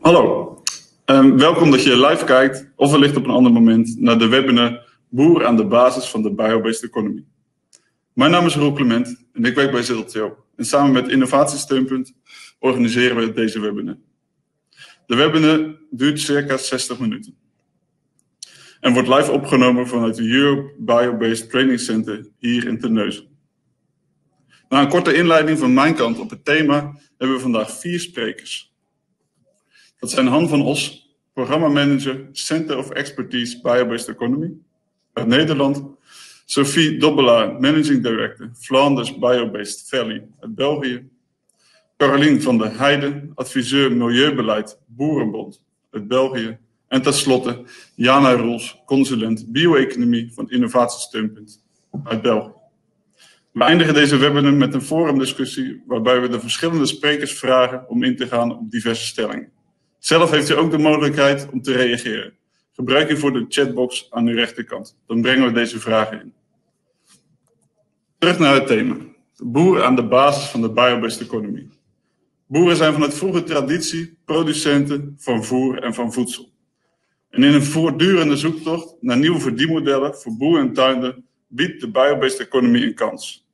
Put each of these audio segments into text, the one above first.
Hallo, welkom dat je live kijkt of wellicht op een ander moment naar de webinar Boer aan de basis van de Biobased Economy. Mijn naam is Roel Clement en ik werk bij ZLTO. En samen met Innovatiesteunpunt organiseren we deze webinar. De webinar duurt circa 60 minuten. En wordt live opgenomen vanuit de Euro Biobased Training Center hier in Terneuzen. Na een korte inleiding van mijn kant op het thema hebben we vandaag 4 sprekers. Dat zijn Han van Os, programmamanager Center of Expertise Biobased Economy uit Nederland. Sophie Dobbelaar, managing director Flanders Biobased Valley uit België. Caroline van der Heijden, adviseur milieubeleid Boerenbond uit België. En tenslotte Jana Roels, consulent bio-economie van Innovatiesteunpunt uit België. We eindigen deze webinar met een forumdiscussie waarbij we de verschillende sprekers vragen om in te gaan op diverse stellingen. Zelf heeft u ook de mogelijkheid om te reageren. Gebruik hiervoor de chatbox aan uw rechterkant. Dan brengen we deze vragen in. Terug naar het thema. De boer aan de basis van de biobased economy. Boeren zijn vanuit vroege traditie producenten van voer en van voedsel. En in een voortdurende zoektocht naar nieuwe verdienmodellen voor boeren en tuinders biedt de biobased economy een kans.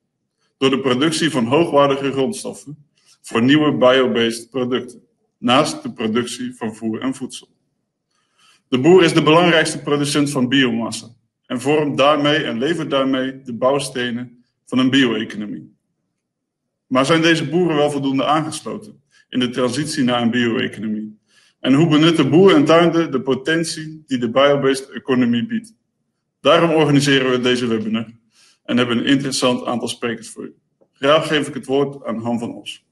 Door de productie van hoogwaardige grondstoffen voor nieuwe biobased producten, naast de productie van voer en voedsel. De boer is de belangrijkste producent van biomassa en vormt daarmee en levert daarmee de bouwstenen van een bio-economie. Maar zijn deze boeren wel voldoende aangesloten in de transitie naar een bio-economie? En hoe benutten boeren en tuinders de potentie die de biobased economy biedt? Daarom organiseren we deze webinar en hebben een interessant aantal sprekers voor u. Graag geef ik het woord aan Han van Os.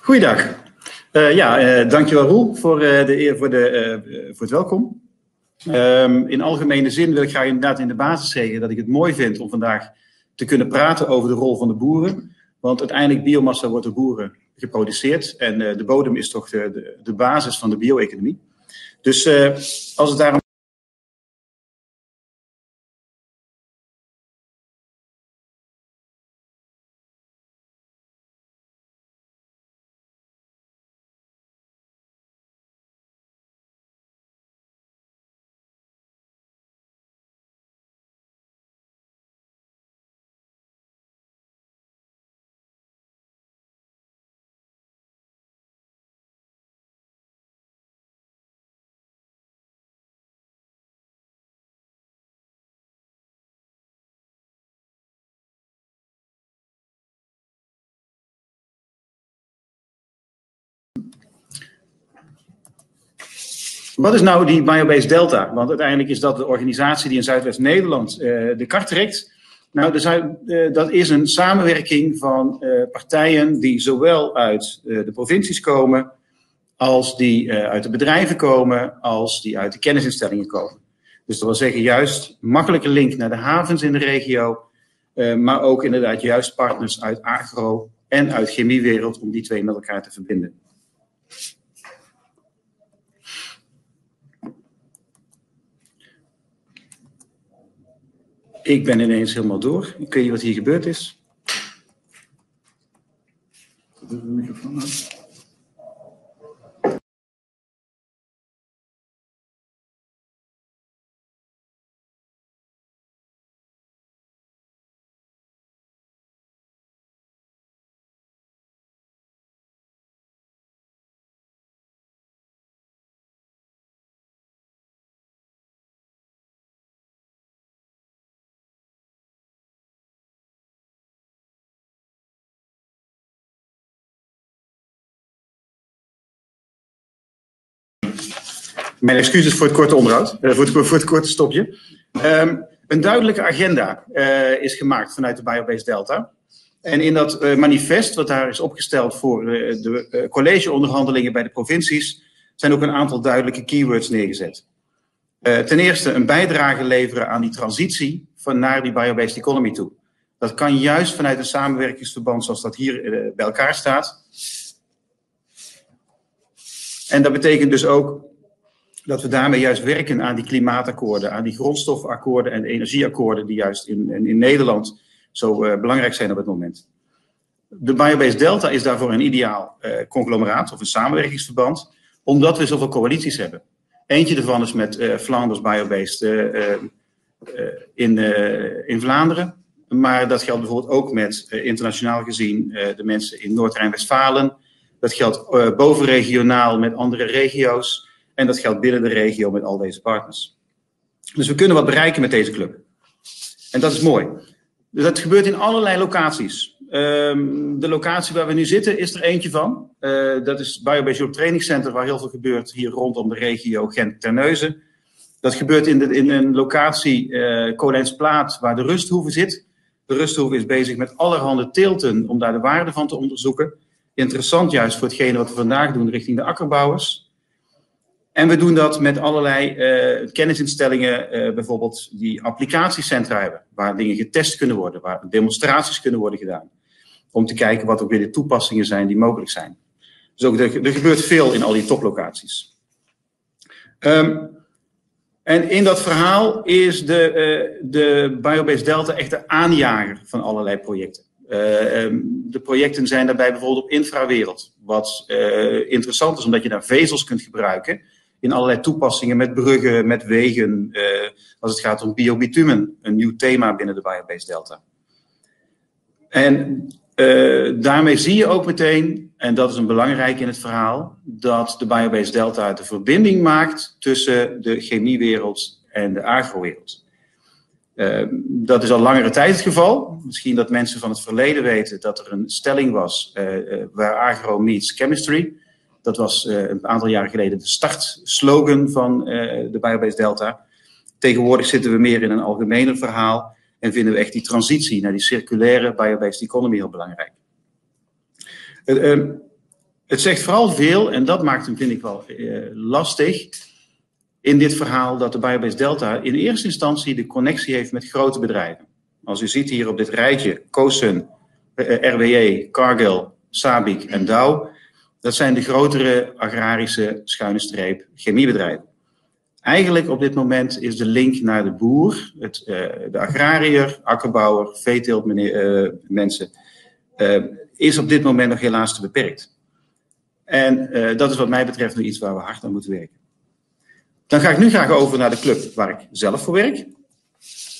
Goeiedag. Dankjewel Roel voor het welkom. In algemene zin wil ik graag inderdaad in de basis zeggen dat ik het mooi vind om vandaag te kunnen praten over de rol van de boeren. Want uiteindelijk biomassa wordt door boeren geproduceerd en de bodem is toch de basis van de bio-economie. Dus als het daarom... Wat is nou die Biobased Delta? Want uiteindelijk is dat de organisatie die in Zuidwest-Nederland de kar trekt. Nou, dat is een samenwerking van partijen die zowel uit de provincies komen, als die uit de bedrijven komen, als die uit de kennisinstellingen komen. Dus dat wil zeggen juist makkelijke link naar de havens in de regio, maar ook inderdaad juist partners uit agro en uit chemiewereld om die twee met elkaar te verbinden. Ik ben ineens helemaal door. Ik weet niet wat hier gebeurd is. Mijn excuses voor het korte onderhoud, voor het korte stopje. Een duidelijke agenda is gemaakt vanuit de Biobased Delta. En in dat manifest wat daar is opgesteld voor de collegeonderhandelingen bij de provincies zijn ook een aantal duidelijke keywords neergezet. Ten eerste een bijdrage leveren aan die transitie naar die biobased economy toe. Dat kan juist vanuit een samenwerkingsverband zoals dat hier bij elkaar staat. En dat betekent dus ook dat we daarmee juist werken aan die klimaatakkoorden, aan die grondstofakkoorden en energieakkoorden die juist in Nederland zo belangrijk zijn op het moment. De Biobased Delta is daarvoor een ideaal conglomeraat of een samenwerkingsverband, omdat we zoveel coalities hebben. Eentje daarvan is met Flanders Biobased in Vlaanderen. Maar dat geldt bijvoorbeeld ook met internationaal gezien de mensen in Noord-Rijn-Westfalen. Dat geldt bovenregionaal met andere regio's. En dat geldt binnen de regio met al deze partners. Dus we kunnen wat bereiken met deze club. En dat is mooi. Dus dat gebeurt in allerlei locaties. De locatie waar we nu zitten is er eentje van. Dat is het Biobased Europe Training Center, waar heel veel gebeurt hier rondom de regio Gent-Terneuzen. Dat gebeurt in een locatie Kolijnsplaat, waar de Rusthoeve zit. De Rusthoeve is bezig met allerhande teelten om daar de waarde van te onderzoeken. Interessant juist voor hetgene wat we vandaag doen richting de akkerbouwers. En we doen dat met allerlei kennisinstellingen, bijvoorbeeld die applicatiecentra hebben. Waar dingen getest kunnen worden, waar demonstraties kunnen worden gedaan. Om te kijken wat ook weer de toepassingen zijn die mogelijk zijn. Dus ook er gebeurt veel in al die toplocaties. En in dat verhaal is de Biobased Delta echt de aanjager van allerlei projecten. De projecten zijn daarbij bijvoorbeeld op infrawereld. Wat interessant is, omdat je daar vezels kunt gebruiken in allerlei toepassingen met bruggen, met wegen. Als het gaat om biobitumen, een nieuw thema binnen de Biobased Delta. En daarmee zie je ook meteen, en dat is een belangrijk in het verhaal, dat de Biobased Delta de verbinding maakt tussen de chemiewereld en de agrowereld. Dat is al langere tijd het geval. Misschien dat mensen van het verleden weten dat er een stelling was waar agro meets chemistry. Dat was een aantal jaren geleden de startslogan van de Biobased Delta. Tegenwoordig zitten we meer in een algemener verhaal en vinden we echt die transitie naar die circulaire biobased economy heel belangrijk. Het zegt vooral veel, en dat maakt hem vind ik wel lastig in dit verhaal, dat de Biobased Delta in eerste instantie de connectie heeft met grote bedrijven. Als u ziet hier op dit rijtje, COSUN, RWE, Cargill, Sabic en Dow. Dat zijn de grotere agrarische schuine streep chemiebedrijven. Eigenlijk op dit moment is de link naar de boer, de agrariër, akkerbouwer, veeteeltmensen, is op dit moment nog helaas te beperkt. En dat is wat mij betreft nog iets waar we hard aan moeten werken. Dan ga ik nu graag over naar de club waar ik zelf voor werk.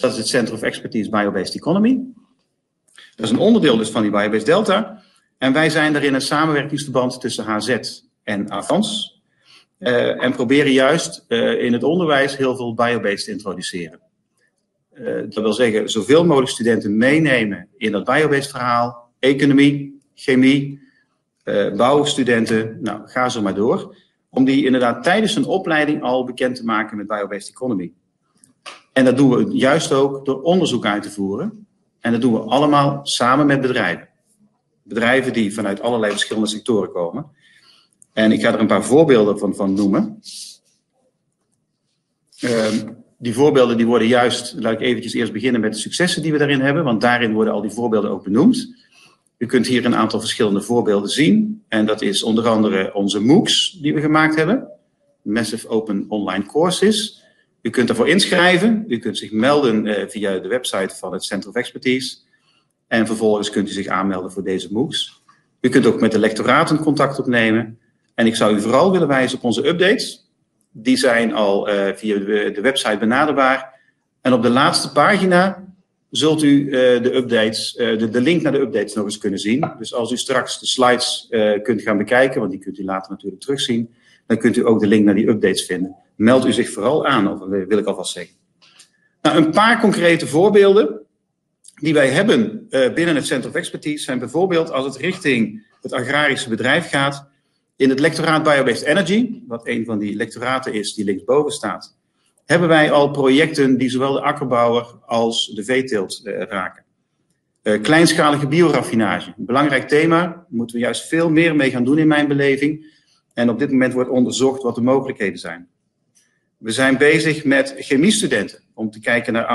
Dat is het Center of Expertise Biobased Economy. Dat is een onderdeel dus van die Biobased Delta. En wij zijn daarin een samenwerkingsverband tussen HZ en Avans. En proberen juist in het onderwijs heel veel biobased te introduceren. Dat wil zeggen, zoveel mogelijk studenten meenemen in dat biobased verhaal. Economie, chemie, bouwstudenten, nou ga zo maar door. Om die inderdaad tijdens hun opleiding al bekend te maken met biobased economy. En dat doen we juist ook door onderzoek uit te voeren. En dat doen we allemaal samen met bedrijven. Bedrijven die vanuit allerlei verschillende sectoren komen. En ik ga er een paar voorbeelden van noemen. Die voorbeelden die worden juist, laat ik eventjes eerst beginnen met de successen die we daarin hebben. Want daarin worden al die voorbeelden ook benoemd. U kunt hier een aantal verschillende voorbeelden zien. En dat is onder andere onze MOOCs die we gemaakt hebben. Massive Open Online Courses. U kunt daarvoor inschrijven. U kunt zich melden via de website van het Center of Expertise. En vervolgens kunt u zich aanmelden voor deze MOOCs. U kunt ook met de lectoraten contact opnemen. En ik zou u vooral willen wijzen op onze updates. Die zijn al via de website benaderbaar. En op de laatste pagina zult u de link naar de updates nog eens kunnen zien. Dus als u straks de slides kunt gaan bekijken, want die kunt u later natuurlijk terugzien, dan kunt u ook de link naar die updates vinden. Meld u zich vooral aan, of wil ik alvast zeggen. Nou, een paar concrete voorbeelden die wij hebben binnen het Center of Expertise zijn bijvoorbeeld als het richting het agrarische bedrijf gaat. In het lectoraat Biobased Energy, wat een van die lectoraten is die linksboven staat, hebben wij al projecten die zowel de akkerbouwer als de veeteelt raken. Kleinschalige bioraffinage, een belangrijk thema. Daar moeten we juist veel meer mee gaan doen in mijn beleving. En op dit moment wordt onderzocht wat de mogelijkheden zijn. We zijn bezig met chemiestudenten om te kijken naar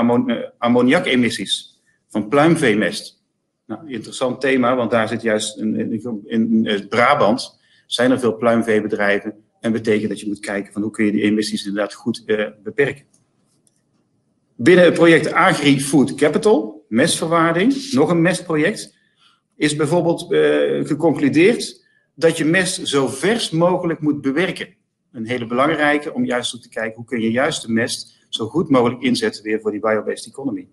ammoniakemissies van pluimveemest. Nou, interessant thema, want daar zit juist in Brabant zijn er veel pluimveebedrijven. En betekent dat je moet kijken van hoe kun je die emissies inderdaad goed beperken. Binnen het project Agri Food Capital, mestverwaarding, nog een mestproject, is bijvoorbeeld geconcludeerd dat je mest zo vers mogelijk moet bewerken. Een hele belangrijke om juist te kijken hoe kun je juist de mest zo goed mogelijk inzetten weer voor die biobased economy.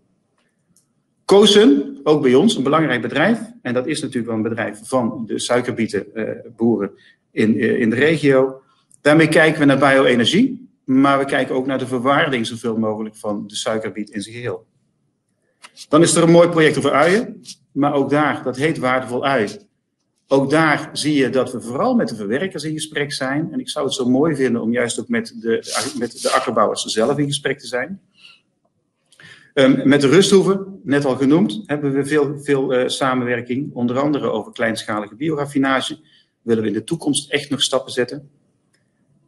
COSUN, ook bij ons, een belangrijk bedrijf. En dat is natuurlijk wel een bedrijf van de suikerbietenboeren in de regio. Daarmee kijken we naar bio-energie. Maar we kijken ook naar de verwaarding zoveel mogelijk van de suikerbiet in zijn geheel. Dan is er een mooi project over uien. Maar ook daar, dat heet waardevol ui. Ook daar zie je dat we vooral met de verwerkers in gesprek zijn. En ik zou het zo mooi vinden om juist ook met de akkerbouwers zelf in gesprek te zijn. Met de Rusthoeve, net al genoemd, hebben we veel samenwerking. Onder andere over kleinschalige bioraffinage. Willen we in de toekomst echt nog stappen zetten.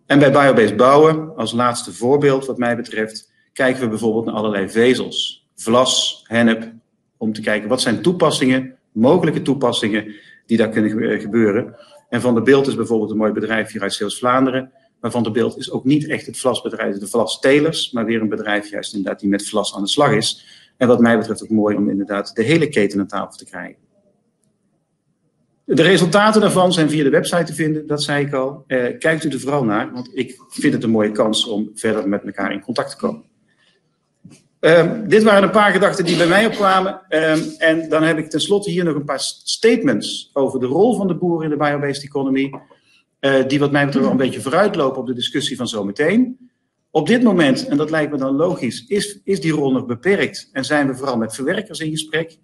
En bij Biobase Bouwen, als laatste voorbeeld wat mij betreft, kijken we bijvoorbeeld naar allerlei vezels. Vlas, hennep, om te kijken wat zijn toepassingen, mogelijke toepassingen die daar kunnen gebeuren. En Van der Beeld is bijvoorbeeld een mooi bedrijf hier uit Zeeuws-Vlaanderen. Maar Van der Beeld is ook niet echt het vlasbedrijf, de vlastelers, maar weer een bedrijf juist inderdaad die met vlas aan de slag is. En wat mij betreft ook mooi om inderdaad de hele keten aan tafel te krijgen. De resultaten daarvan zijn via de website te vinden, dat zei ik al. Kijkt u er vooral naar, want ik vind het een mooie kans om verder met elkaar in contact te komen. Dit waren een paar gedachten die bij mij opkwamen. En dan heb ik tenslotte hier nog een paar statements over de rol van de boeren in de biobased economy. Die wat mij betreft wel een beetje vooruitlopen op de discussie van zometeen. Op dit moment, en dat lijkt me dan logisch, is die rol nog beperkt. En zijn we vooral met verwerkers in gesprek.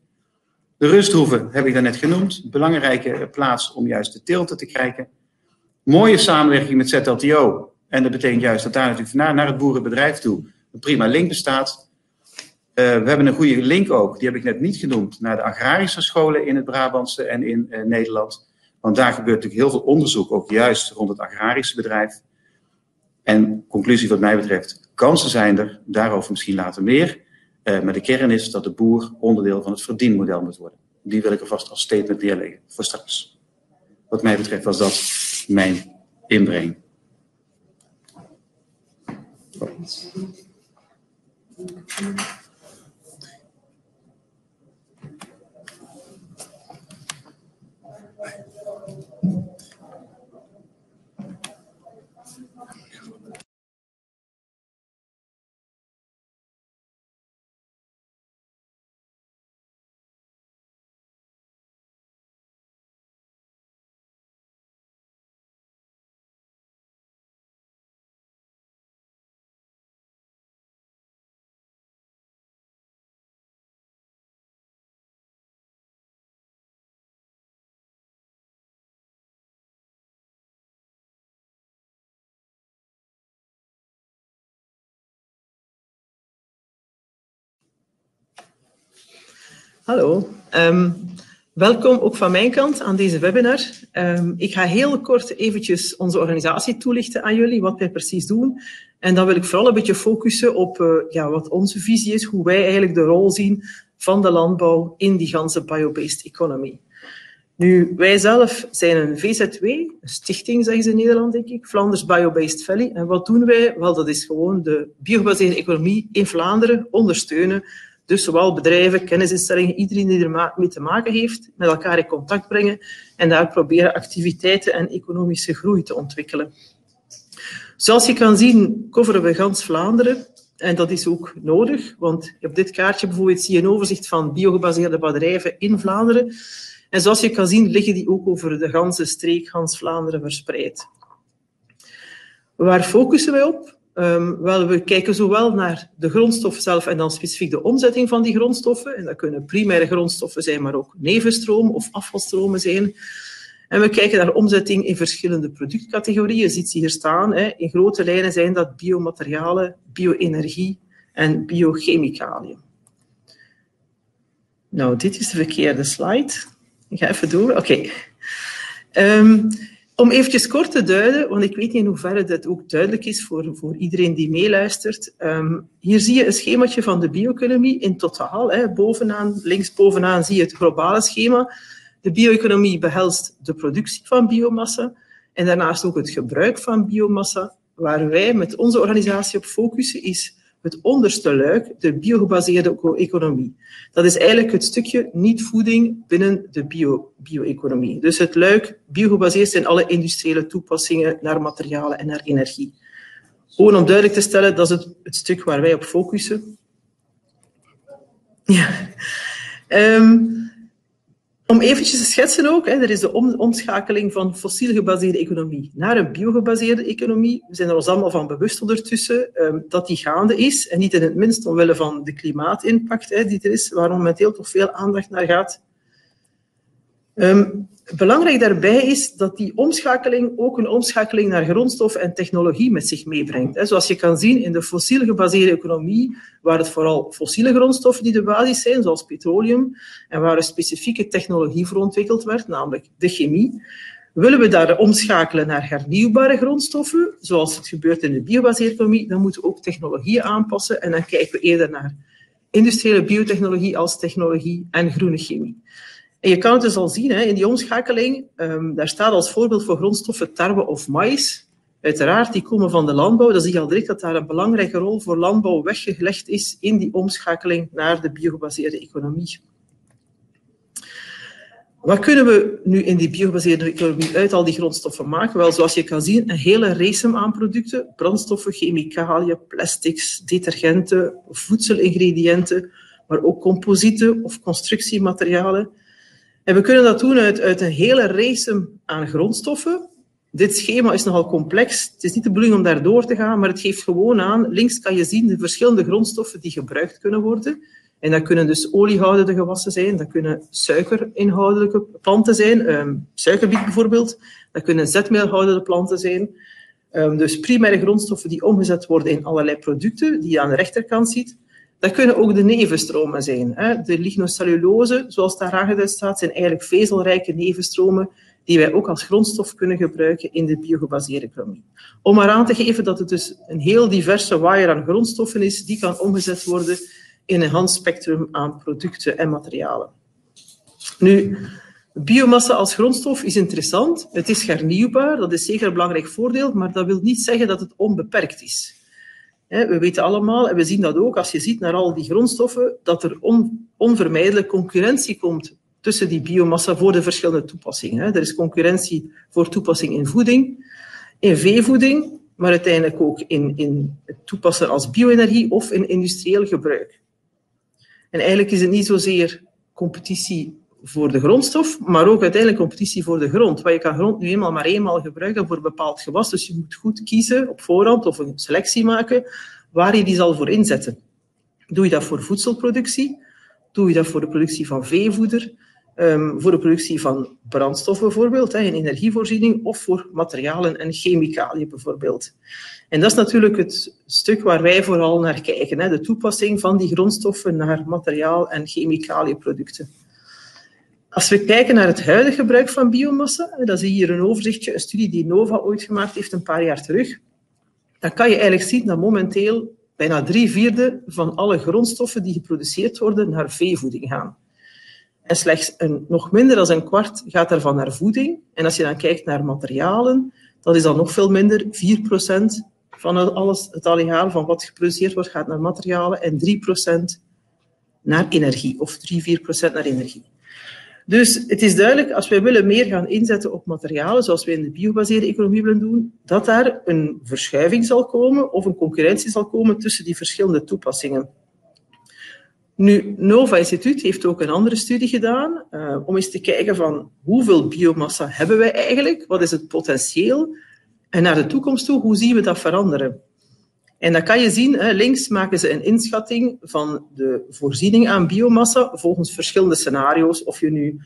De Rusthoeve heb ik daarnet genoemd. Belangrijke plaats om juist de teelten te krijgen. Mooie samenwerking met ZLTO. En dat betekent juist dat daar natuurlijk naar het boerenbedrijf toe een prima link bestaat. We hebben een goede link ook, die heb ik net niet genoemd, naar de agrarische scholen in het Brabantse en in Nederland. Want daar gebeurt natuurlijk heel veel onderzoek, ook juist rond het agrarische bedrijf. En conclusie wat mij betreft, kansen zijn er, daarover misschien later meer. Maar de kern is dat de boer onderdeel van het verdienmodel moet worden. Die wil ik alvast als statement neerleggen voor straks. Wat mij betreft was dat mijn inbreng. Oh. Hallo, welkom ook van mijn kant aan deze webinar. Ik ga heel kort eventjes onze organisatie toelichten aan jullie, wat wij precies doen. En dan wil ik vooral een beetje focussen op wat onze visie is, hoe wij eigenlijk de rol zien van de landbouw in die ganse biobased economy. Nu, wij zelf zijn een VZW, een stichting zeggen ze in Nederland denk ik, Flanders Biobased Valley. En wat doen wij? Wel, dat is gewoon de biogebaseerde economie in Vlaanderen ondersteunen. Dus zowel bedrijven, kennisinstellingen, iedereen die ermee te maken heeft, met elkaar in contact brengen en daar proberen activiteiten en economische groei te ontwikkelen. Zoals je kan zien, coveren we gans Vlaanderen en dat is ook nodig, want op dit kaartje bijvoorbeeld zie je een overzicht van biogebaseerde bedrijven in Vlaanderen. En zoals je kan zien, liggen die ook over de ganse streek, gans Vlaanderen verspreid. Waar focussen wij op? Wel, we kijken zowel naar de grondstof zelf en dan specifiek de omzetting van die grondstoffen. En dat kunnen primaire grondstoffen zijn, maar ook nevenstroom of afvalstromen zijn. En we kijken naar omzetting in verschillende productcategorieën. Je ziet ze hier staan. In grote lijnen zijn dat biomaterialen, bio-energie en biochemicaliën. Nou, dit is de verkeerde slide. Ik ga even door. Oké. Om eventjes kort te duiden, want ik weet niet in hoeverre dit ook duidelijk is voor iedereen die meeluistert. Hier zie je een schemaatje van de bio-economie in totaal. Linksbovenaan zie je het globale schema. De bio-economie behelst de productie van biomassa en daarnaast ook het gebruik van biomassa. Waar wij met onze organisatie op focussen is het onderste luik, de biogebaseerde economie. Dat is eigenlijk het stukje niet-voeding binnen de bio-economie. Dus het luik biogebaseerd zijn alle industriële toepassingen naar materialen en naar energie. Gewoon om duidelijk te stellen, dat is het stuk waar wij op focussen. Ja. Om eventjes te schetsen ook, er is de omschakeling van fossiel gebaseerde economie naar een biogebaseerde economie. We zijn er ons allemaal van bewust ondertussen dat die gaande is. En niet in het minst omwille van de klimaatimpact die er is, waar momenteel toch veel aandacht naar gaat. Belangrijk daarbij is dat die omschakeling ook een omschakeling naar grondstof en technologie met zich meebrengt. Zoals je kan zien in de fossiel gebaseerde economie, waar het vooral fossiele grondstoffen die de basis zijn, zoals petroleum, en waar een specifieke technologie voor ontwikkeld werd, namelijk de chemie, willen we daar omschakelen naar hernieuwbare grondstoffen, zoals het gebeurt in de biogebaseerde economie, dan moeten we ook technologieën aanpassen en dan kijken we eerder naar industriële biotechnologie als technologie en groene chemie. En je kan het dus al zien, in die omschakeling, daar staat als voorbeeld voor grondstoffen tarwe of maïs. Uiteraard, die komen van de landbouw. Dan zie je al direct dat daar een belangrijke rol voor landbouw weggelegd is in die omschakeling naar de biogebaseerde economie. Wat kunnen we nu in die biogebaseerde economie uit al die grondstoffen maken? Wel, zoals je kan zien, een hele race aan producten. Brandstoffen, chemicaliën, plastics, detergenten, voedselingrediënten, maar ook composieten of constructiematerialen. En we kunnen dat doen uit een hele race aan grondstoffen. Dit schema is nogal complex. Het is niet de bedoeling om daar door te gaan, maar het geeft gewoon aan. Links kan je zien de verschillende grondstoffen die gebruikt kunnen worden. En dat kunnen dus oliehoudende gewassen zijn. Dat kunnen suikerinhoudelijke planten zijn. Suikerbiet bijvoorbeeld. Dat kunnen zetmeelhoudende planten zijn. Dus primaire grondstoffen die omgezet worden in allerlei producten, die je aan de rechterkant ziet. Dat kunnen ook de nevenstromen zijn. De lignocellulose, zoals daar aangeduid staat, zijn eigenlijk vezelrijke nevenstromen die wij ook als grondstof kunnen gebruiken in de biogebaseerde economie. Om maar aan te geven dat het dus een heel diverse waaier aan grondstoffen is, die kan omgezet worden in een heel spectrum aan producten en materialen. Nu, biomassa als grondstof is interessant. Het is hernieuwbaar, dat is zeker een belangrijk voordeel, maar dat wil niet zeggen dat het onbeperkt is. We weten allemaal, en we zien dat ook, als je ziet naar al die grondstoffen, dat er onvermijdelijk concurrentie komt tussen die biomassa voor de verschillende toepassingen. Er is concurrentie voor toepassing in voeding, in veevoeding, maar uiteindelijk ook in het toepassen als bio-energie of in industrieel gebruik. En eigenlijk is het niet zozeer competitie voor de grondstof, maar ook uiteindelijk competitie voor de grond. Want je kan grond nu eenmaal maar eenmaal gebruiken voor een bepaald gewas, dus je moet goed kiezen op voorhand of een selectie maken waar je die zal voor inzetten. Doe je dat voor voedselproductie? Doe je dat voor de productie van veevoeder? Voor de productie van brandstof bijvoorbeeld, in energievoorziening, of voor materialen en chemicaliën bijvoorbeeld. En dat is natuurlijk het stuk waar wij vooral naar kijken, de toepassing van die grondstoffen naar materiaal- en chemicaliënproducten. Als we kijken naar het huidige gebruik van biomassa, dan zie je hier een overzichtje, een studie die NOVA ooit gemaakt heeft een paar jaar terug, dan kan je eigenlijk zien dat momenteel bijna 3/4 van alle grondstoffen die geproduceerd worden naar veevoeding gaan. En slechts nog minder dan 1/4 gaat daarvan naar voeding. En als je dan kijkt naar materialen, dat is dan nog veel minder. 4% van alles, het areaal van wat geproduceerd wordt gaat naar materialen en 3% naar energie, of 3-4% naar energie. Dus het is duidelijk, als wij willen meer gaan inzetten op materialen, zoals wij in de biogebaseerde economie willen doen, dat daar een verschuiving zal komen of een concurrentie zal komen tussen die verschillende toepassingen. Nu, NOVA Instituut heeft ook een andere studie gedaan om eens te kijken van hoeveel biomassa hebben wij eigenlijk, wat is het potentieel en naar de toekomst toe, hoe zien we dat veranderen? En dat kan je zien, links maken ze een inschatting van de voorziening aan biomassa volgens verschillende scenario's. Of je nu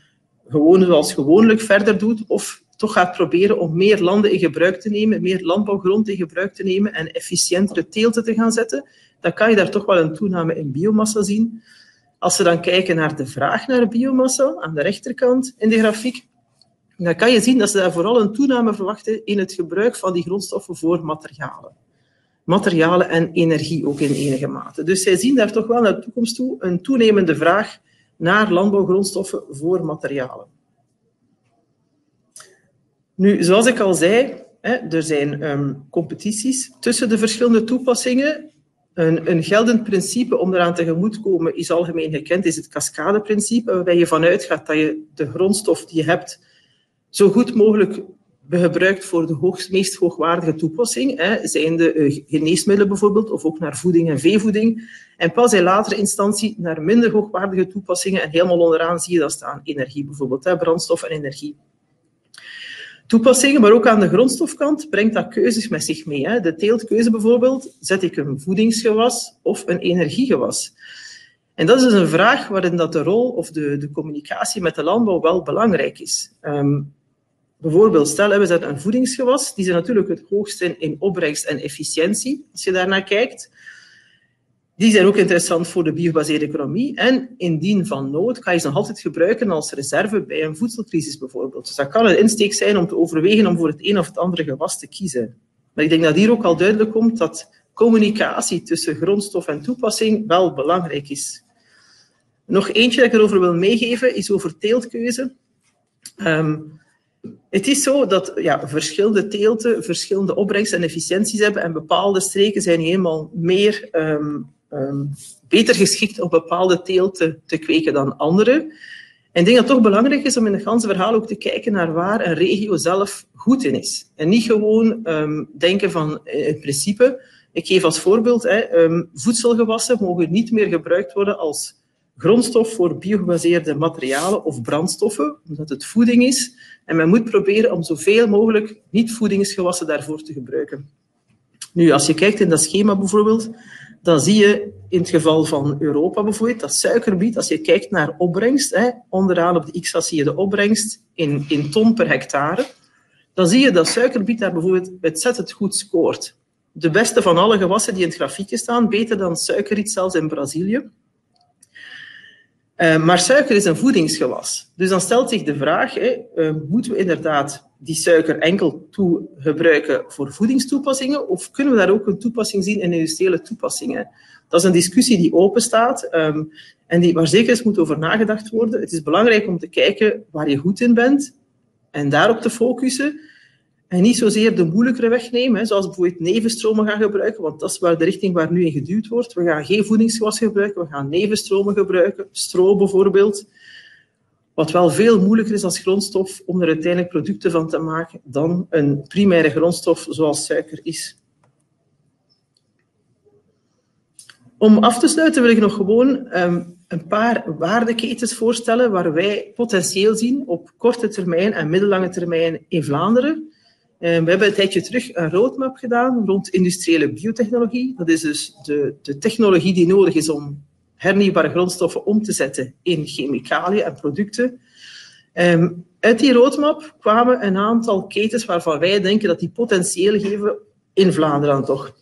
gewoon zoals gewoonlijk verder doet of toch gaat proberen om meer landen in gebruik te nemen, meer landbouwgrond in gebruik te nemen en efficiëntere teelten te gaan zetten. Dan kan je daar toch wel een toename in biomassa zien. Als ze dan kijken naar de vraag naar biomassa aan de rechterkant in de grafiek, En dan kan je zien dat ze daar vooral een toename verwachten in het gebruik van die grondstoffen voor materialen. Materialen en energie ook in enige mate. Dus zij zien daar toch wel naar de toekomst toe een toenemende vraag naar landbouwgrondstoffen voor materialen. Nu, zoals ik al zei, er zijn competities tussen de verschillende toepassingen. Een geldend principe om eraan tegemoet te komen is algemeen gekend, is het cascadeprincipe, waarbij je vanuit gaat dat je de grondstof die je hebt zo goed mogelijk gebruikt voor de meest hoogwaardige toepassing, zijn de geneesmiddelen bijvoorbeeld, of ook naar voeding en veevoeding. En pas in latere instantie naar minder hoogwaardige toepassingen, en helemaal onderaan zie je dat staan, energie bijvoorbeeld, brandstof en energie. Toepassingen, maar ook aan de grondstofkant, brengt dat keuzes met zich mee. Hè. De teeltkeuze bijvoorbeeld, zet ik een voedingsgewas of een energiegewas? En dat is dus een vraag waarin dat de rol of de communicatie met de landbouw wel belangrijk is. Bijvoorbeeld, stel we zetten een voedingsgewas, die zijn natuurlijk het hoogst in opbrengst en efficiëntie, als je daarnaar kijkt. Die zijn ook interessant voor de biogebaseerde economie. En indien van nood kan je ze nog altijd gebruiken als reserve bij een voedselcrisis bijvoorbeeld. Dus dat kan een insteek zijn om te overwegen om voor het een of het andere gewas te kiezen. Maar ik denk dat hier ook al duidelijk komt dat communicatie tussen grondstof en toepassing wel belangrijk is. Nog eentje dat ik erover wil meegeven is over teeltkeuze. Het is zo dat verschillende teelten verschillende opbrengsten en efficiënties hebben en bepaalde streken zijn helemaal meer... beter geschikt om bepaalde teelten te kweken dan andere. En ik denk dat het toch belangrijk is om in het hele verhaal ook te kijken naar waar een regio zelf goed in is. En niet gewoon denken van in principe, ik geef als voorbeeld, voedselgewassen mogen niet meer gebruikt worden als grondstof voor biogebaseerde materialen of brandstoffen, omdat het voeding is. En men moet proberen om zoveel mogelijk niet-voedingsgewassen daarvoor te gebruiken. Nu, als je kijkt in dat schema bijvoorbeeld, dan zie je in het geval van Europa bijvoorbeeld dat suikerbiet, als je kijkt naar opbrengst, onderaan op de x-as zie je de opbrengst in ton per hectare, dan zie je dat suikerbiet daar bijvoorbeeld ontzettend goed scoort. De beste van alle gewassen die in het grafiekje staan, beter dan suikerriet zelfs in Brazilië. Maar suiker is een voedingsgewas. Dus dan stelt zich de vraag, moeten we inderdaad die suiker enkel gebruiken voor voedingstoepassingen of kunnen we daar ook een toepassing zien in industriële toepassingen? Dat is een discussie die openstaat en die waar zeker eens moet over nagedacht worden. Het is belangrijk om te kijken waar je goed in bent en daarop te focussen en niet zozeer de moeilijkere weg nemen, zoals bijvoorbeeld nevenstromen gaan gebruiken, want dat is waar de richting waar nu in geduwd wordt. We gaan geen voedingsgewas gebruiken, we gaan nevenstromen gebruiken, stro bijvoorbeeld. Wat wel veel moeilijker is als grondstof om er uiteindelijk producten van te maken dan een primaire grondstof zoals suiker is. Om af te sluiten wil ik nog gewoon een paar waardeketens voorstellen waar wij potentieel zien op korte termijn en middellange termijn in Vlaanderen. We hebben een tijdje terug een roadmap gedaan rond industriële biotechnologie. Dat is dus de technologie die nodig is om hernieuwbare grondstoffen om te zetten in chemicaliën en producten. Uit die roadmap kwamen een aantal ketens waarvan wij denken dat die potentieel geven in Vlaanderen toch.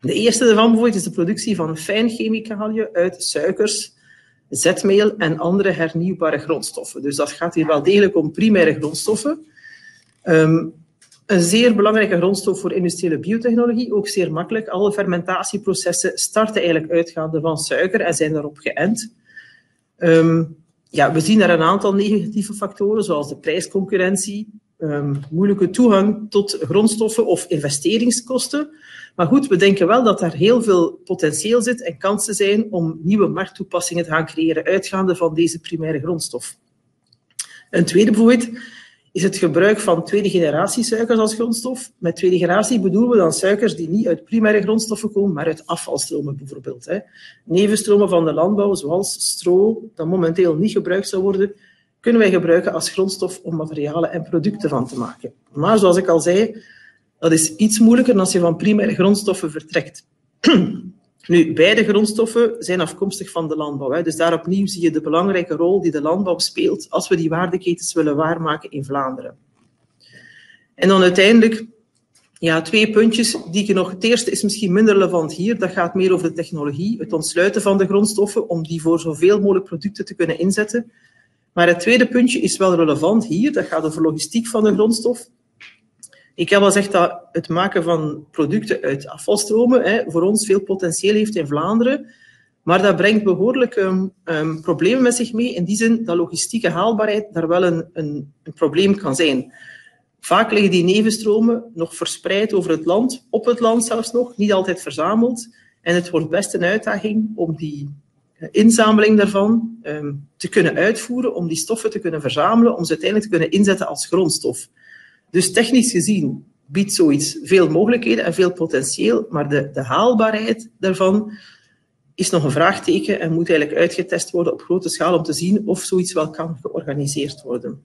De eerste daarvan bijvoorbeeld is de productie van fijnchemicaliën uit suikers, zetmeel en andere hernieuwbare grondstoffen. Dus dat gaat hier wel degelijk om primaire grondstoffen. Een zeer belangrijke grondstof voor industriële biotechnologie, ook zeer makkelijk. Alle fermentatieprocessen starten eigenlijk uitgaande van suiker en zijn daarop geënt. We zien daar een aantal negatieve factoren, zoals de prijsconcurrentie, moeilijke toegang tot grondstoffen of investeringskosten. Maar goed, we denken wel dat daar heel veel potentieel zit en kansen zijn om nieuwe markttoepassingen te gaan creëren, uitgaande van deze primaire grondstof. Een tweede bijvoorbeeld is het gebruik van tweede generatie suikers als grondstof. Met tweede generatie bedoelen we dan suikers die niet uit primaire grondstoffen komen, maar uit afvalstromen bijvoorbeeld. Nevenstromen van de landbouw, zoals stro, dat momenteel niet gebruikt zou worden, kunnen wij gebruiken als grondstof om materialen en producten van te maken. Maar zoals ik al zei, dat is iets moeilijker als je van primaire grondstoffen vertrekt. Nu, beide grondstoffen zijn afkomstig van de landbouw. Dus daar opnieuw zie je de belangrijke rol die de landbouw speelt als we die waardeketens willen waarmaken in Vlaanderen. En dan uiteindelijk, twee puntjes die ik nog... Het eerste is misschien minder relevant hier. Dat gaat meer over de technologie, het ontsluiten van de grondstoffen om die voor zoveel mogelijk producten te kunnen inzetten. Maar het tweede puntje is wel relevant hier. Dat gaat over logistiek van de grondstof. Ik heb al gezegd dat het maken van producten uit afvalstromen voor ons veel potentieel heeft in Vlaanderen. Maar dat brengt behoorlijk problemen met zich mee. In die zin dat logistieke haalbaarheid daar wel een probleem kan zijn. Vaak liggen die nevenstromen nog verspreid over het land, op het land zelfs nog, niet altijd verzameld. En het wordt best een uitdaging om die inzameling daarvan te kunnen uitvoeren, om die stoffen te kunnen verzamelen, om ze uiteindelijk te kunnen inzetten als grondstof. Dus technisch gezien biedt zoiets veel mogelijkheden en veel potentieel, maar de haalbaarheid daarvan is nog een vraagteken en moet eigenlijk uitgetest worden op grote schaal om te zien of zoiets wel kan georganiseerd worden.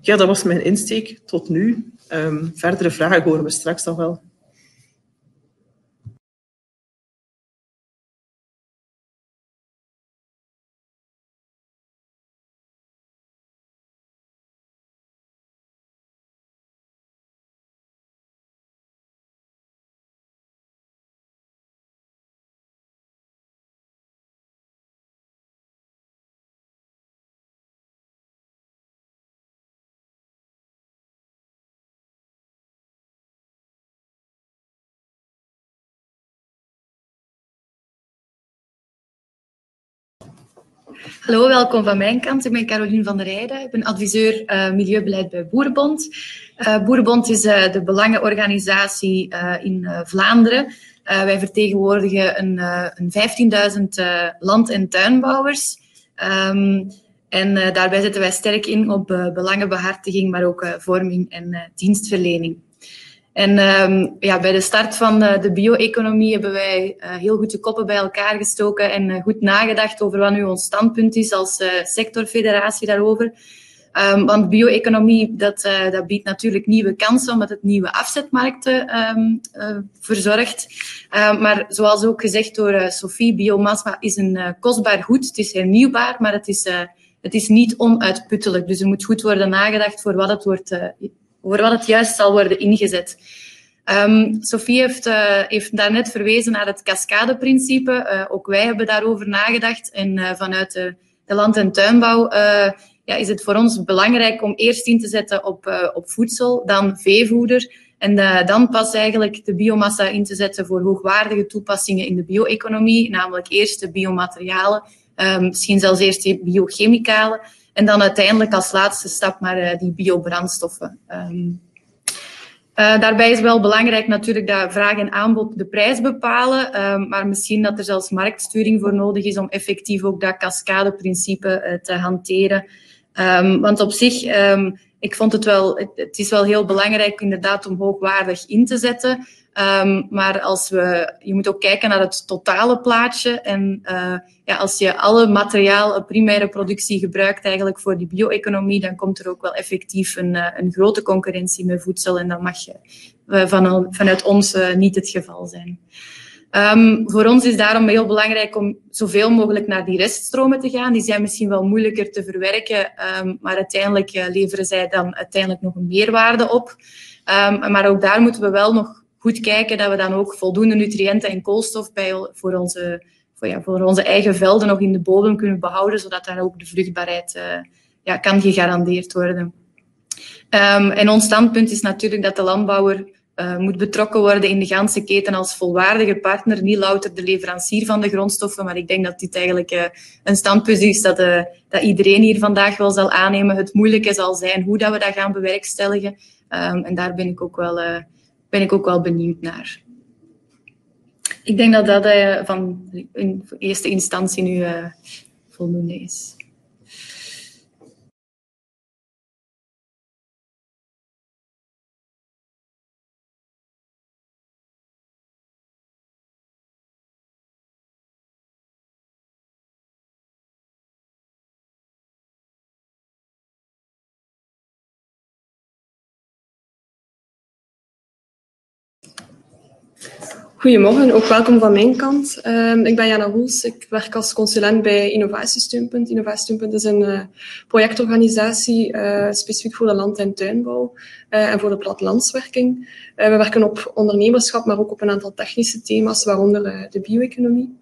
Ja, dat was mijn insteek tot nu. Verdere vragen horen we straks dan wel. Hallo, welkom van mijn kant. Ik ben Caroline van der Heijden. Ik ben adviseur milieubeleid bij Boerenbond. Boerenbond is de belangenorganisatie in Vlaanderen. Wij vertegenwoordigen een 15.000 land- en tuinbouwers. En daarbij zetten wij sterk in op belangenbehartiging, maar ook vorming en dienstverlening. En ja, bij de start van de bio-economie hebben wij heel goed de koppen bij elkaar gestoken en goed nagedacht over wat nu ons standpunt is als sectorfederatie daarover. Want bio-economie, dat biedt natuurlijk nieuwe kansen, omdat het nieuwe afzetmarkten verzorgt. Maar zoals ook gezegd door Sophie, biomassa is een kostbaar goed. Het is hernieuwbaar, maar het is niet onuitputtelijk. Dus er moet goed worden nagedacht voor wat het wordt voor wat het juist zal worden ingezet. Sophie heeft daarnet verwezen naar het cascadeprincipe. Ook wij hebben daarover nagedacht. En vanuit de land- en tuinbouw is het voor ons belangrijk om eerst in te zetten op voedsel, dan veevoeder. En dan pas eigenlijk de biomassa in te zetten voor hoogwaardige toepassingen in de bio-economie. Namelijk eerst de biomaterialen, misschien zelfs eerst de biochemicalen. En dan uiteindelijk als laatste stap maar die biobrandstoffen. Daarbij is wel belangrijk natuurlijk dat vraag en aanbod de prijs bepalen. Maar misschien dat er zelfs marktsturing voor nodig is om effectief ook dat cascadeprincipe te hanteren. Want op zich, ik vond het wel, het is wel heel belangrijk inderdaad om hoogwaardig in te zetten. Maar je moet ook kijken naar het totale plaatje. En als je alle materiaal, primaire productie gebruikt eigenlijk voor die bio-economie, dan komt er ook wel effectief een grote concurrentie met voedsel. En dat mag vanuit ons niet het geval zijn. Voor ons is daarom heel belangrijk om zoveel mogelijk naar die reststromen te gaan. Die zijn misschien wel moeilijker te verwerken, maar uiteindelijk leveren zij dan uiteindelijk nog een meerwaarde op. Maar ook daar moeten we wel nog goed kijken dat we dan ook voldoende nutriënten en koolstof voor onze eigen velden nog in de bodem kunnen behouden, zodat daar ook de vruchtbaarheid kan gegarandeerd worden. En ons standpunt is natuurlijk dat de landbouwer moet betrokken worden in de ganse keten als volwaardige partner, niet louter de leverancier van de grondstoffen, maar ik denk dat dit eigenlijk een standpunt is dat iedereen hier vandaag wel zal aannemen. Het moeilijke zal zijn hoe dat we dat gaan bewerkstelligen. En daar ben ik ook wel benieuwd naar. Ik denk dat dat van in eerste instantie nu voldoende is. Goedemorgen, ook welkom van mijn kant. Ik ben Jana Roels, ik werk als consulent bij Innovatiesteunpunt. Innovatiesteunpunt is een projectorganisatie specifiek voor de land- en tuinbouw en voor de plattelandswerking. We werken op ondernemerschap, maar ook op een aantal technische thema's, waaronder de bio-economie.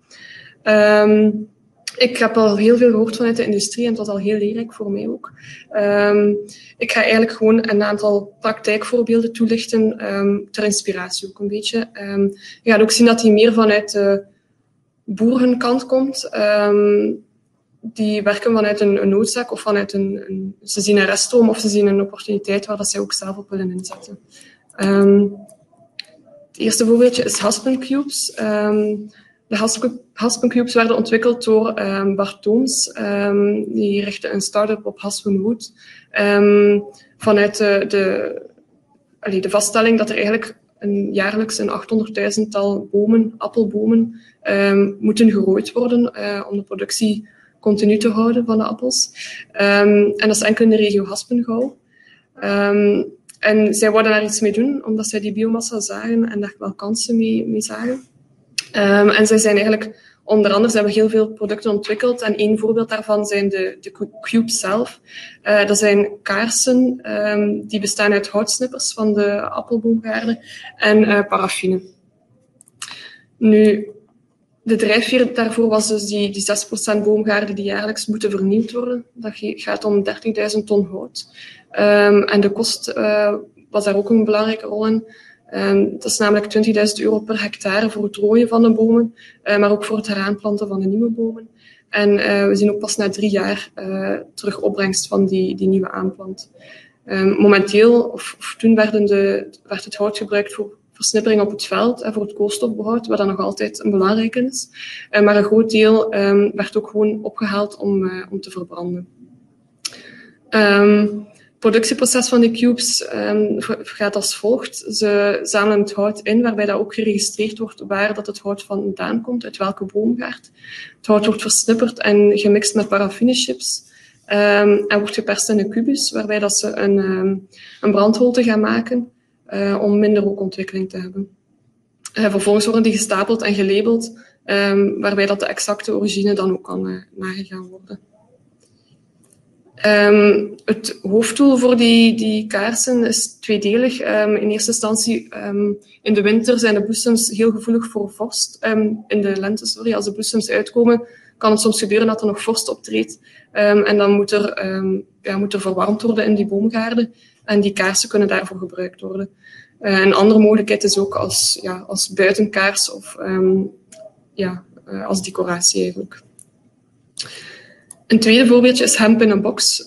Ik heb al heel veel gehoord vanuit de industrie en dat was al heel leerrijk voor mij ook. Ik ga eigenlijk gewoon een aantal praktijkvoorbeelden toelichten, ter inspiratie ook een beetje. Je gaat ook zien dat die meer vanuit de boerenkant komt. Die werken vanuit een noodzaak of vanuit ze zien een reststroom of ze zien een opportuniteit waar dat zij ook zelf op willen inzetten. Het eerste voorbeeldje is Haspengouw Cubes. De Haspengouw Cubes werden ontwikkeld door Bart Toons. Die richtte een start-up op Haspenwood. Vanuit de vaststelling dat er eigenlijk jaarlijks een 800.000-tal bomen, appelbomen, moeten gerooid worden om de productie continu te houden van de appels. En dat is enkel in de regio Haspengouw. En zij wilden daar iets mee doen, omdat zij die biomassa zagen en daar wel kansen mee zagen. En zij zijn eigenlijk, onder andere, ze hebben heel veel producten ontwikkeld. En één voorbeeld daarvan zijn de cubes zelf. Dat zijn kaarsen die bestaan uit houtsnippers van de appelboomgaarden en paraffine. Nu, de drijfveer daarvoor was dus die 6% boomgaarden die jaarlijks moeten vernieuwd worden. Dat gaat om 30.000 ton hout. En de kost was daar ook een belangrijke rol in. Dat is namelijk €20.000 per hectare voor het rooien van de bomen, maar ook voor het heraanplanten van de nieuwe bomen. En we zien ook pas na 3 jaar terug opbrengst van die nieuwe aanplant. Momenteel, of toen werd het hout gebruikt voor versnippering op het veld en voor het koolstofbehoud, wat dan nog altijd een belangrijke is. Maar een groot deel werd ook gewoon opgehaald om te verbranden. Het productieproces van de cubes gaat als volgt. Ze zamelen het hout in, waarbij dat ook geregistreerd wordt waar dat het hout vandaan komt, uit welke boomgaard. Het hout wordt versnipperd en gemixt met paraffinechips en wordt geperst in een kubus, waarbij dat ze een brandholte gaan maken om minder rookontwikkeling te hebben. Vervolgens worden die gestapeld en gelabeld, waarbij dat de exacte origine dan ook kan nagegaan worden. Het hoofddoel voor die kaarsen is tweedelig. In eerste instantie, in de winter zijn de bloesems heel gevoelig voor vorst. In de lente, sorry, als de bloesems uitkomen, kan het soms gebeuren dat er nog vorst optreedt. En dan moet er verwarmd worden in die boomgaarden. En die kaarsen kunnen daarvoor gebruikt worden. Een andere mogelijkheid is ook als buitenkaars of als decoratie eigenlijk. Een tweede voorbeeldje is Hemp in a box.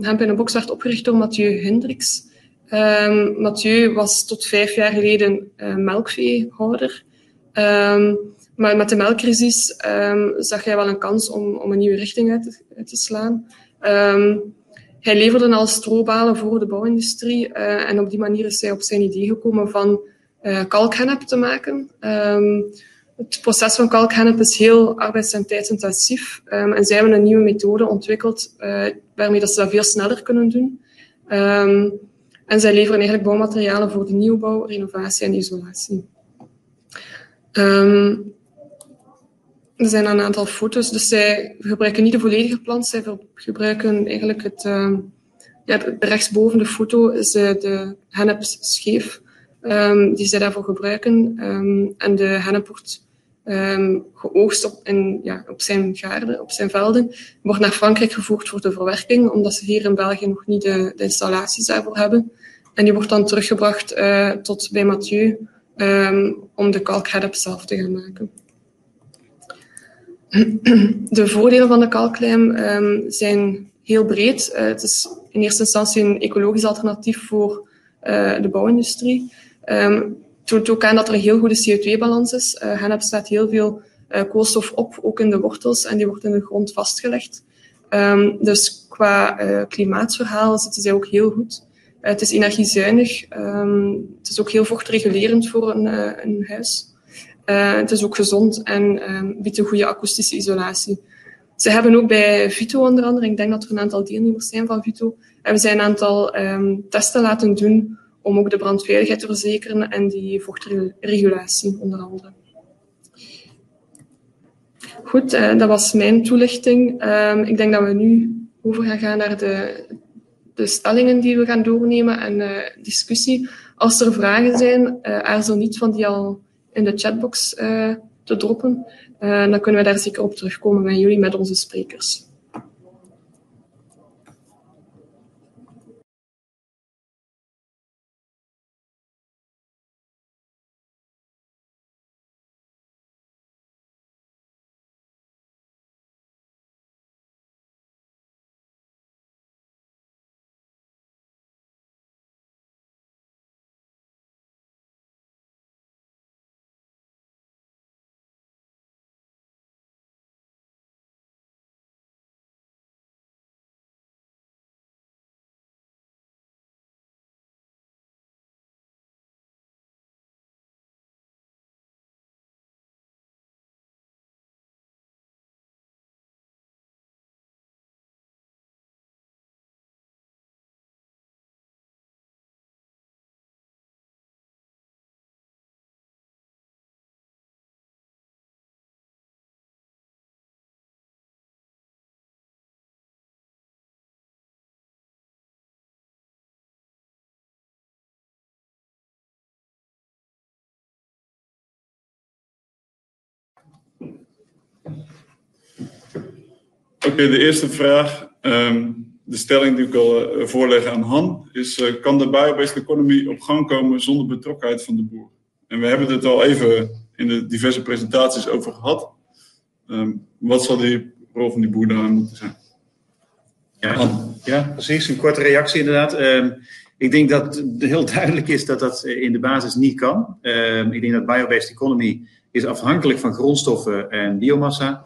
Hemp in a box werd opgericht door Mathieu Hendricks. Mathieu was tot 5 jaar geleden melkveehouder. Maar met de melkcrisis zag hij wel een kans om een nieuwe richting uit te slaan. Hij leverde al strobalen voor de bouwindustrie. En op die manier is hij op zijn idee gekomen van kalkhennep te maken. Het proces van kalkhennep is heel arbeids- en tijdsintensief. En zij hebben een nieuwe methode ontwikkeld waarmee dat ze dat veel sneller kunnen doen. En zij leveren eigenlijk bouwmaterialen voor de nieuwbouw, renovatie en isolatie. Er zijn een aantal foto's, dus zij gebruiken niet de volledige plant. Zij gebruiken eigenlijk rechtsboven de foto is de hennepscheef. Die zij daarvoor gebruiken. En de hennep wordt geoogst op zijn gaarden, op zijn velden. Wordt naar Frankrijk gevoerd voor de verwerking, omdat ze hier in België nog niet de installaties daarvoor hebben. En die wordt dan teruggebracht tot bij Mathieu om de kalkhennep zelf te gaan maken. De voordelen van de kalklijm zijn heel breed. Het is in eerste instantie een ecologisch alternatief voor de bouwindustrie. Het toont ook aan dat er een heel goede CO2-balans is. Hennep slaat heel veel koolstof op, ook in de wortels, en die wordt in de grond vastgelegd. Dus qua klimaatverhaal zitten zij ook heel goed. Het is energiezuinig. Het is ook heel vochtregulerend voor een huis. Het is ook gezond en biedt een goede akoestische isolatie. Ze hebben ook bij Vito onder andere, ik denk dat er een aantal deelnemers zijn van Vito, hebben zij een aantal testen laten doen om ook de brandveiligheid te verzekeren en die vochtregulatie onder andere. Goed, dat was mijn toelichting. Ik denk dat we nu over gaan naar de stellingen die we gaan doornemen en discussie. Als er vragen zijn, aarzel niet van die al in de chatbox te droppen. En dan kunnen we daar zeker op terugkomen met jullie, met onze sprekers. Oké, de eerste vraag, de stelling die ik al voorleg aan Han, is kan de biobased economy op gang komen zonder betrokkenheid van de boer? En we hebben het al even in de diverse presentaties over gehad. Wat zal die rol van die boer daaraan moeten zijn? Ja, precies. Een korte reactie inderdaad. Ik denk dat heel duidelijk is dat dat in de basis niet kan. Ik denk dat biobased economy is afhankelijk van grondstoffen en biomassa.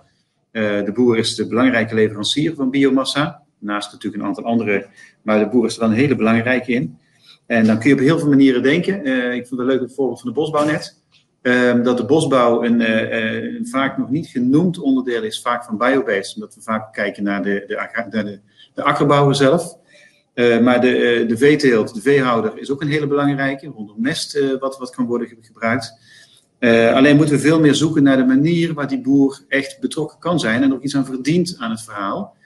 De boer is de belangrijke leverancier van biomassa. Naast natuurlijk een aantal andere, maar de boer is er dan heel belangrijk in. En dan kun je op heel veel manieren denken. Ik vond het leuk het voorbeeld van de bosbouw net. Dat de bosbouw een vaak nog niet genoemd onderdeel is vaak van biobased. Omdat we vaak kijken naar de akkerbouwer zelf. Maar de veeteelt, de veehouder is ook een hele belangrijke. Rondom mest wat kan worden gebruikt. Alleen moeten we veel meer zoeken naar de manier waar die boer echt betrokken kan zijn en ook iets aan verdient aan het verhaal.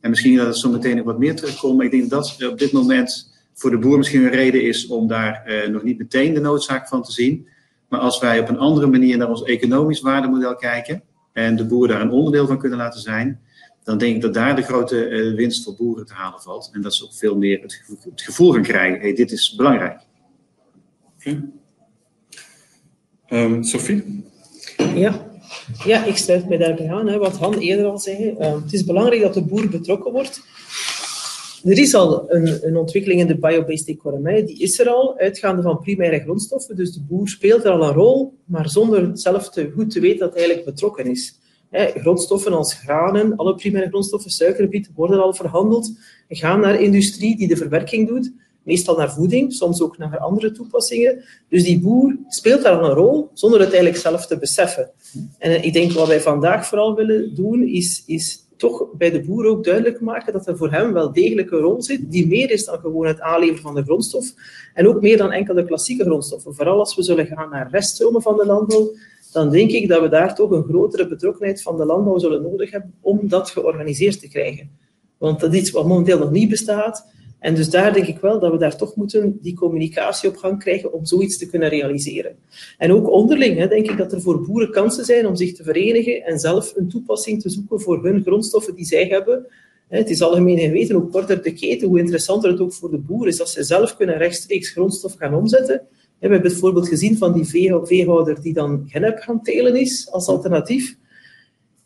En misschien dat het zo meteen nog wat meer terugkomt, maar ik denk dat op dit moment voor de boer misschien een reden is om daar nog niet meteen de noodzaak van te zien. Maar als wij op een andere manier naar ons economisch waardemodel kijken en de boer daar een onderdeel van kunnen laten zijn, dan denk ik dat daar de grote winst voor boeren te halen valt. En dat ze ook veel meer het gevoel gaan krijgen, hey, dit is belangrijk. Okay. Sophie? Ja, ik sluit mij daarbij aan. Hè, wat Han eerder al zei. Het is belangrijk dat de boer betrokken wordt. Er is al een ontwikkeling in de biobased economie. Die is er al, uitgaande van primaire grondstoffen. Dus de boer speelt er al een rol, maar zonder zelf goed te weten dat hij eigenlijk betrokken is. Grondstoffen als granen, alle primaire grondstoffen, suikerbiet, worden al verhandeld. En gaan naar industrie die de verwerking doet. Meestal naar voeding, soms ook naar andere toepassingen. Dus die boer speelt daar een rol, zonder het eigenlijk zelf te beseffen. En ik denk wat wij vandaag vooral willen doen, is toch bij de boer ook duidelijk maken dat er voor hem wel degelijk een rol zit, die meer is dan gewoon het aanleveren van de grondstof. En ook meer dan enkel de klassieke grondstoffen. Vooral als we zullen gaan naar reststromen van de landbouw, dan denk ik dat we daar toch een grotere betrokkenheid van de landbouw zullen nodig hebben om dat georganiseerd te krijgen. Want dat is iets wat momenteel nog niet bestaat. En dus daar denk ik wel dat we daar toch moeten die communicatie op gang krijgen om zoiets te kunnen realiseren. En ook onderling denk ik dat er voor boeren kansen zijn om zich te verenigen en zelf een toepassing te zoeken voor hun grondstoffen die zij hebben. Het is algemeen geweten, hoe korter de keten, hoe interessanter het ook voor de boer is als ze zelf kunnen rechtstreeks grondstof gaan omzetten. We hebben bijvoorbeeld gezien van die veehouder die dan gennep gaan telen is als alternatief.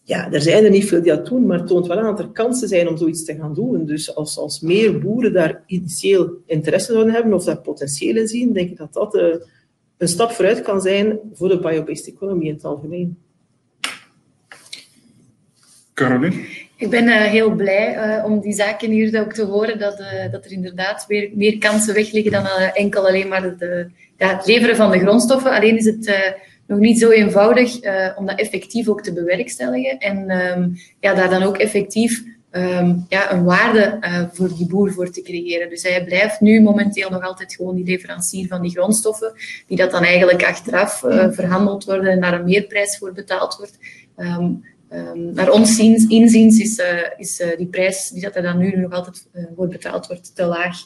Ja, er zijn er niet veel die dat doen, maar het toont wel aan dat er kansen zijn om zoiets te gaan doen. Dus als meer boeren daar initieel interesse zouden hebben of daar potentieel in zien, denk ik dat dat een stap vooruit kan zijn voor de biobased economy in het algemeen. Caroline? Ik ben heel blij om die zaken hier ook te horen, dat er inderdaad weer meer kansen wegliggen dan enkel alleen maar het leveren van de grondstoffen. Alleen is het nog niet zo eenvoudig om dat effectief ook te bewerkstelligen en daar dan ook effectief een waarde voor die boer voor te creëren. Dus hij blijft nu momenteel nog altijd gewoon die leverancier van die grondstoffen, die dat dan eigenlijk achteraf verhandeld worden en daar een meerprijs voor betaald wordt. Naar ons inziens is die prijs die dat er dan nu nog altijd voor betaald wordt te laag.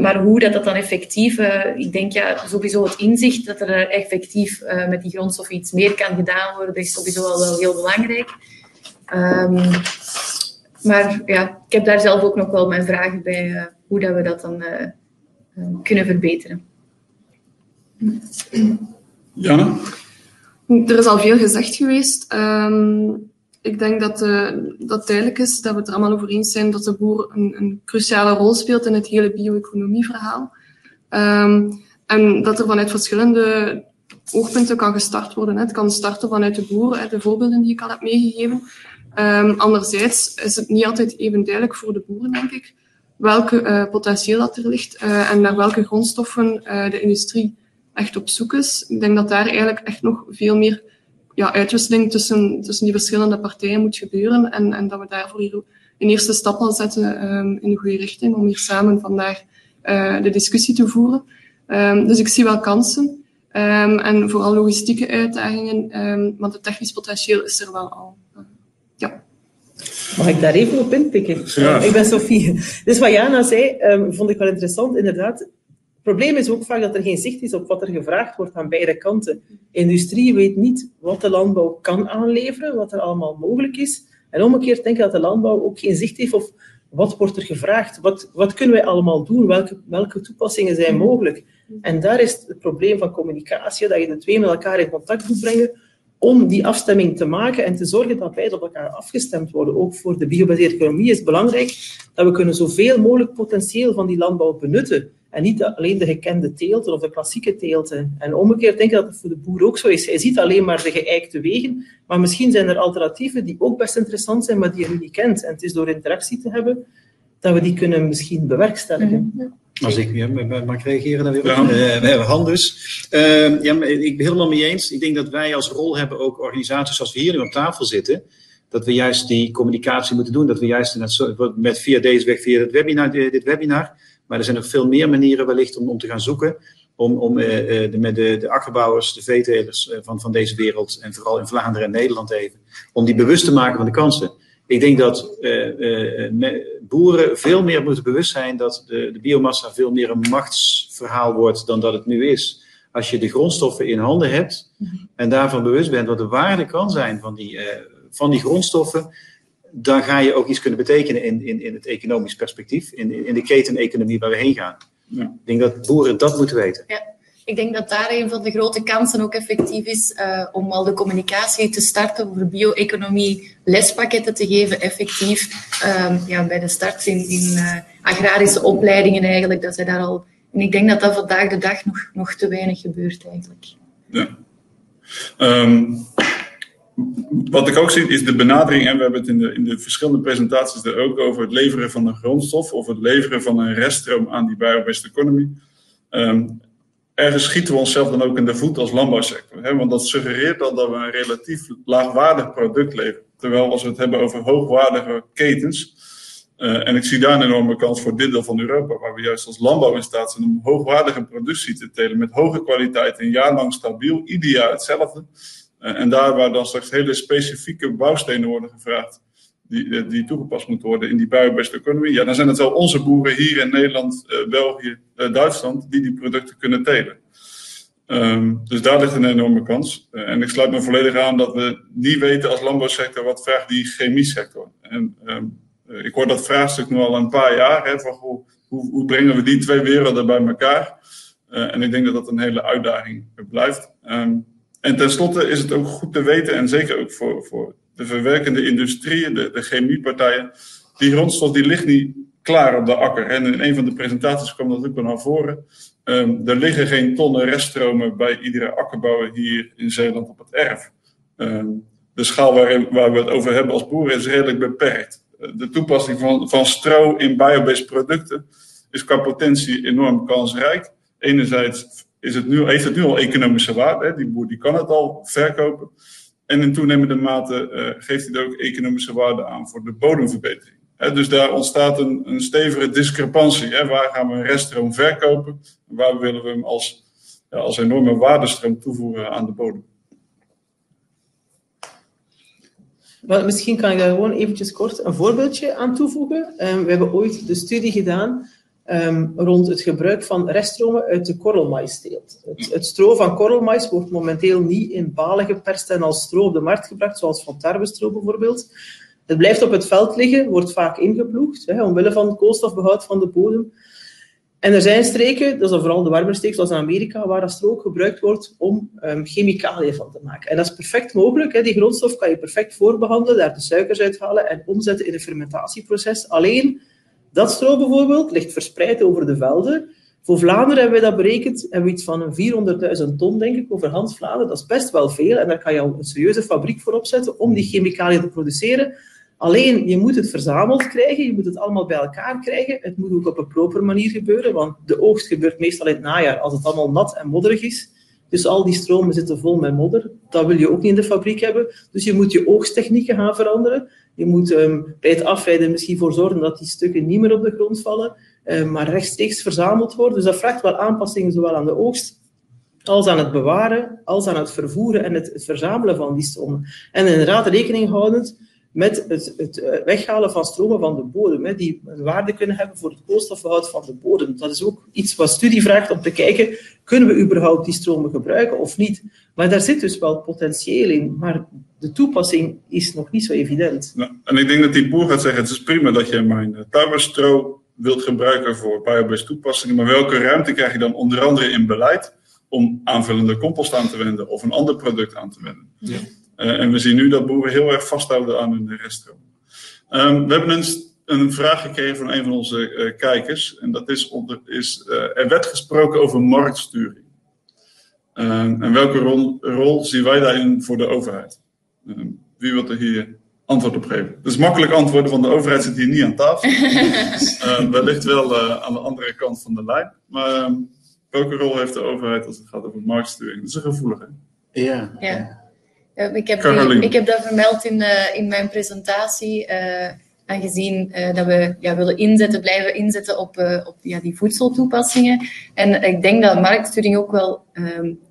Maar hoe dat dan effectief... ik denk sowieso het inzicht dat er effectief met die grondstof iets meer kan gedaan worden, is sowieso al wel heel belangrijk. Maar ja, ik heb daar zelf ook nog wel mijn vragen bij hoe dat we dat dan kunnen verbeteren. Jana? Er is al veel gezegd geweest. Ik denk dat duidelijk is dat we het er allemaal over eens zijn dat de boer een cruciale rol speelt in het hele bio-economie-verhaal. En dat er vanuit verschillende oogpunten kan gestart worden. Het kan starten vanuit de boer, de voorbeelden die ik al heb meegegeven. Anderzijds is het niet altijd even duidelijk voor de boeren, denk ik, welke potentieel dat er ligt en naar welke grondstoffen de industrie echt op zoek is. Ik denk dat daar eigenlijk echt nog veel meer uitwisseling tussen die verschillende partijen moet gebeuren en dat we daarvoor een eerste stap al zetten in de goede richting om hier samen vandaag de discussie te voeren. Dus ik zie wel kansen en vooral logistieke uitdagingen, want het technisch potentieel is er wel al. Ja. Mag ik daar even op inpikken? Ja. Ik ben Sophie. Dus wat Jana zei, vond ik wel interessant, inderdaad. Het probleem is ook vaak dat er geen zicht is op wat er gevraagd wordt aan beide kanten. De industrie weet niet wat de landbouw kan aanleveren, wat er allemaal mogelijk is. En omgekeerd denk ik dat de landbouw ook geen zicht heeft op wat wordt er gevraagd. Wat kunnen wij allemaal doen? Welke toepassingen zijn mogelijk? En daar is het probleem van communicatie, dat je de twee met elkaar in contact moet brengen om die afstemming te maken en te zorgen dat beide op elkaar afgestemd worden. Ook voor de biobaseerde economie is het belangrijk dat we kunnen zoveel mogelijk potentieel van die landbouw benutten. En niet alleen de gekende teelten of de klassieke teelten. En omgekeerd denk ik dat het voor de boer ook zo is. Hij ziet alleen maar de geëikte wegen, maar misschien zijn er alternatieven die ook best interessant zijn, maar die hij niet kent. En het is door interactie te hebben dat we die kunnen misschien bewerkstelligen. Ja. Als ik mag reageren dan weer op Han dus. Ja, maar ik ben helemaal mee eens. Ik denk dat wij als rol hebben, ook organisaties zoals we hier nu op tafel zitten, dat we juist die communicatie moeten doen. Dat we juist via deze weg, via dit webinar... Maar er zijn nog veel meer manieren wellicht om te gaan zoeken. Om met de akkerbouwers, de veetelers van deze wereld. En vooral in Vlaanderen en Nederland even. Om die bewust te maken van de kansen. Ik denk dat boeren veel meer moeten bewust zijn dat de biomassa veel meer een machtsverhaal wordt dan dat het nu is. Als je de grondstoffen in handen hebt en daarvan bewust bent wat de waarde kan zijn van die grondstoffen, dan ga je ook iets kunnen betekenen in het economisch perspectief, in de keteneconomie waar we heen gaan. Ja. Ik denk dat boeren dat moeten weten. Ja. Ik denk dat daar een van de grote kansen ook effectief is om al de communicatie te starten over bio-economie, lespakketten te geven, effectief bij de start in agrarische opleidingen eigenlijk. Dat zij daar al, en ik denk dat dat vandaag de dag nog te weinig gebeurt eigenlijk. Ja. Wat ik ook zie is de benadering, en we hebben het in de verschillende presentaties er ook over, het leveren van een grondstof of het leveren van een reststroom aan die biobased economy. Ergens schieten we onszelf dan ook in de voet als landbouwsector. Hè? Want dat suggereert dan dat we een relatief laagwaardig product leveren. Terwijl als we het hebben over hoogwaardige ketens. En ik zie daar een enorme kans voor dit deel van Europa, waar we juist als landbouw in staat zijn om hoogwaardige productie te telen met hoge kwaliteit, een jaar lang stabiel, ieder jaar hetzelfde. En daar waar dan straks hele specifieke bouwstenen worden gevraagd, die toegepast moeten worden in die biobased economy, ja, dan zijn het wel onze boeren hier in Nederland, België, Duitsland, die producten kunnen telen. Dus daar ligt een enorme kans. En ik sluit me volledig aan dat we niet weten als landbouwsector wat vraagt die chemiesector. En ik hoor dat vraagstuk nu al een paar jaar, hè, van hoe brengen we die twee werelden bij elkaar? En ik denk dat dat een hele uitdaging blijft. En tenslotte is het ook goed te weten, en zeker ook voor de verwerkende industrieën, de chemiepartijen, die grondstof die ligt niet klaar op de akker. En in een van de presentaties kwam dat ook al naar voren. Er liggen geen tonnen reststromen bij iedere akkerbouwer hier in Zeeland op het erf. De schaal waar we het over hebben als boeren is redelijk beperkt. De toepassing van stro in biobased producten is qua potentie enorm kansrijk. Enerzijds heeft het nu al economische waarde. Hè? Die boer die kan het al verkopen. En in toenemende mate geeft hij er ook economische waarde aan voor de bodemverbetering. Dus daar ontstaat een stevige discrepantie. Hè? Waar gaan we een reststroom verkopen? En waar willen we hem als enorme waardestroom toevoegen aan de bodem? Well, misschien kan ik daar gewoon eventjes kort een voorbeeldje aan toevoegen. We hebben ooit de studie gedaan rond het gebruik van reststromen uit de korrelmaisteelt. Het stro van korrelmais wordt momenteel niet in balen geperst en als stro op de markt gebracht, zoals van tarwestro bijvoorbeeld. Het blijft op het veld liggen, wordt vaak ingeploegd, omwille van het koolstofbehoud van de bodem. En er zijn streken, dat is vooral de warmere streken, zoals in Amerika, waar dat stro ook gebruikt wordt om chemicaliën van te maken. En dat is perfect mogelijk. Die grondstof kan je perfect voorbehandelen, daar de suikers uithalen en omzetten in een fermentatieproces. Alleen, dat stro bijvoorbeeld ligt verspreid over de velden. Voor Vlaanderen hebben we dat berekend, hebben we iets van 400.000 ton, denk ik, over Hans Vlaanderen. Dat is best wel veel en daar kan je al een serieuze fabriek voor opzetten om die chemicaliën te produceren. Alleen, je moet het verzameld krijgen, je moet het allemaal bij elkaar krijgen. Het moet ook op een proper manier gebeuren, want de oogst gebeurt meestal in het najaar, als het allemaal nat en modderig is. Dus al die stromen zitten vol met modder. Dat wil je ook niet in de fabriek hebben. Dus je moet je oogsttechnieken gaan veranderen. Je moet bij het afrijden misschien voor zorgen dat die stukken niet meer op de grond vallen, maar rechtstreeks verzameld worden. Dus dat vraagt wel aanpassingen, zowel aan de oogst, als aan het bewaren, als aan het vervoeren en het verzamelen van die stromen. En inderdaad rekening houdend met het weghalen van stromen van de bodem, die een waarde kunnen hebben voor het koolstofbehoud van de bodem. Dat is ook iets wat studie vraagt om te kijken, kunnen we überhaupt die stromen gebruiken of niet? Maar daar zit dus wel potentieel in, maar de toepassing is nog niet zo evident. Nou, en ik denk dat die boer gaat zeggen, het is prima dat je mijn tarwestro wilt gebruiken voor biobased toepassingen, maar welke ruimte krijg je dan onder andere in beleid om aanvullende compost aan te wenden of een ander product aan te wenden? Ja. En we zien nu dat boeren heel erg vasthouden aan hun reststromen. We hebben een vraag gekregen van een van onze kijkers. En dat is, er werd gesproken over marktsturing. En welke rol zien wij daarin voor de overheid? Wie wil er hier antwoord op geven? Dus makkelijk antwoorden van de overheid zit hier niet aan tafel. Wellicht wel aan de andere kant van de lijn. Maar welke rol heeft de overheid als het gaat over marktsturing? Dat is een gevoelige. Ja. Ja. Ik heb dat vermeld in mijn presentatie, aangezien dat we willen blijven inzetten op die voedseltoepassingen. En ik denk dat marktsturing ook wel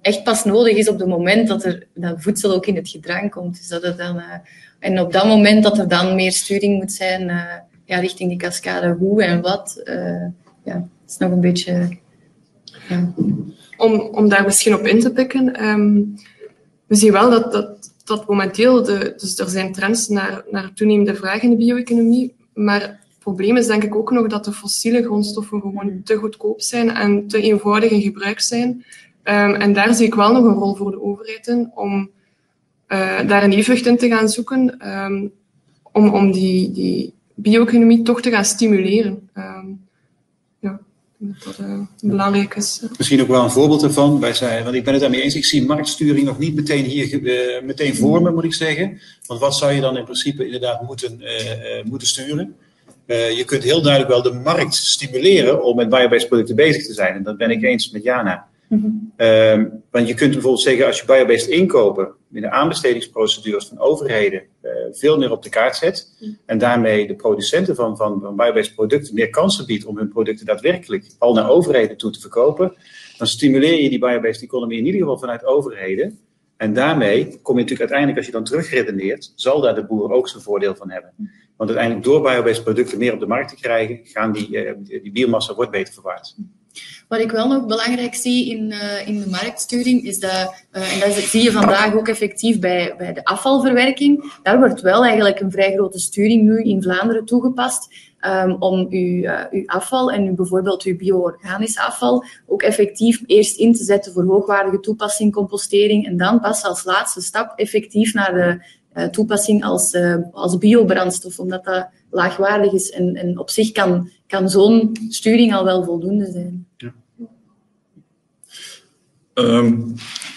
echt pas nodig is op het moment dat voedsel ook in het gedrang komt. Dus dat het dan, en op dat moment dat er dan meer sturing moet zijn richting die cascade, hoe en wat, is nog een beetje... Ja. Om daar misschien op in te pikken... We zien wel dat momenteel, dus er zijn trends naar toenemende vraag in de bio-economie, maar het probleem is denk ik ook nog dat de fossiele grondstoffen gewoon te goedkoop zijn en te eenvoudig in gebruik zijn. En daar zie ik wel nog een rol voor de overheid in, om daar een evenwicht in te gaan zoeken, om die bio-economie toch te gaan stimuleren. Dat belangrijk is. Misschien ook wel een voorbeeld ervan. Want ik ben het daarmee eens. Ik zie marktsturing nog niet meteen hier voor me, moet ik zeggen. Want wat zou je dan in principe inderdaad moeten sturen? Je kunt heel duidelijk wel de markt stimuleren om met biobased producten bezig te zijn. En dat ben ik eens met Jana. Mm-hmm. Want je kunt bijvoorbeeld zeggen, als je biobased inkopen in de aanbestedingsprocedures van overheden veel meer op de kaart zet en daarmee de producenten van biobased producten meer kansen biedt om hun producten daadwerkelijk al naar overheden toe te verkopen, dan stimuleer je die biobased economy in ieder geval vanuit overheden en daarmee kom je natuurlijk uiteindelijk, als je dan terugredeneert, zal daar de boer ook zijn voordeel van hebben. Want uiteindelijk door biobased producten meer op de markt te krijgen, gaan die biomassa wordt beter verwaard. Wat ik wel nog belangrijk zie in de marktsturing is dat, en dat zie je vandaag ook effectief bij de afvalverwerking, daar wordt wel eigenlijk een vrij grote sturing nu in Vlaanderen toegepast om uw afval en bijvoorbeeld uw bio-organisch afval ook effectief eerst in te zetten voor hoogwaardige toepassing, compostering en dan pas als laatste stap effectief naar de toepassing als biobrandstof, omdat dat laagwaardig is en op zich kan zo'n sturing al wel voldoende zijn. Ja.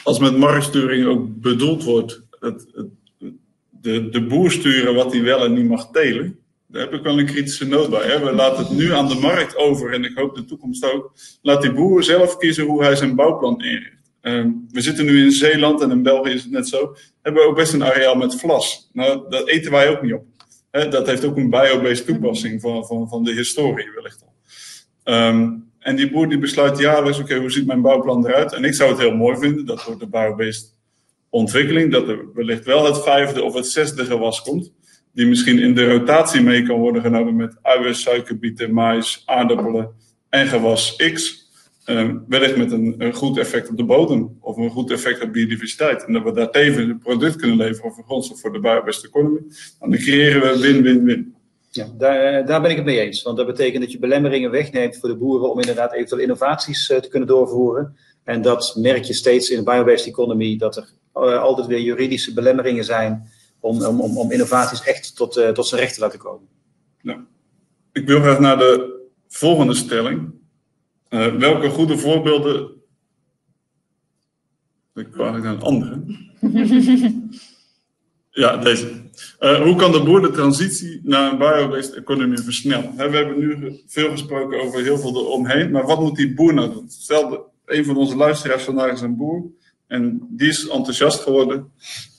Als met marktsturing ook bedoeld wordt de boer sturen wat hij wel en niet mag telen, daar heb ik wel een kritische noot bij. Hè? We laten het nu aan de markt over en ik hoop de toekomst ook. Laat die boer zelf kiezen hoe hij zijn bouwplan inricht. We zitten nu in Zeeland en in België is het net zo. Hebben we ook best een areaal met vlas. Nou, dat eten wij ook niet op. Dat heeft ook een biobased toepassing van de historie wellicht al. En die boer die besluit jaarlijks, oké, hoe ziet mijn bouwplan eruit? En ik zou het heel mooi vinden, dat wordt de biobased ontwikkeling, dat er wellicht wel het 5e of het 6e gewas komt, die misschien in de rotatie mee kan worden genomen met uien, suikerbieten, mais, aardappelen en gewas X, wellicht met een goed effect op de bodem of een goed effect op biodiversiteit. En dat we daar tevens een product kunnen leveren of een grondstof voor de biobased economy. Dan creëren we win-win-win. Ja, daar ben ik het mee eens. Want dat betekent dat je belemmeringen wegneemt voor de boeren om inderdaad eventueel innovaties te kunnen doorvoeren. En dat merk je steeds in de biobased economy, dat er altijd weer juridische belemmeringen zijn om innovaties echt tot zijn recht te laten komen. Nou, ik wil graag naar de volgende stelling. Welke goede voorbeelden... Ik kwam naar een andere. Ja, deze. Hoe kan de boer de transitie naar een biobased economy versnellen? We hebben nu veel gesproken over heel veel eromheen, maar wat moet die boer nou doen? Stel, een van onze luisteraars vandaag is een boer en die is enthousiast geworden.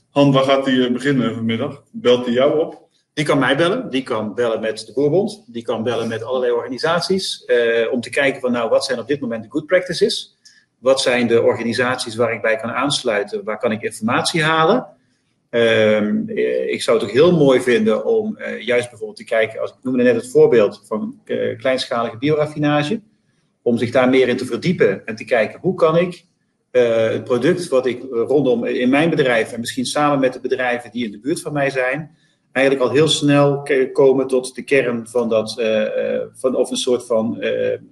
Han, waar gaat hij beginnen vanmiddag? Belt hij jou op? Die kan mij bellen, die kan bellen met de Boerenbond, die kan bellen met allerlei organisaties om te kijken van nou, wat zijn op dit moment de good practices? Wat zijn de organisaties waar ik bij kan aansluiten? Waar kan ik informatie halen? Ik zou het ook heel mooi vinden om juist bijvoorbeeld te kijken, als ik noemde net het voorbeeld van kleinschalige bioraffinage, om zich daar meer in te verdiepen en te kijken hoe kan ik het product wat ik rondom in mijn bedrijf en misschien samen met de bedrijven die in de buurt van mij zijn, eigenlijk al heel snel komen tot de kern van dat, of een soort van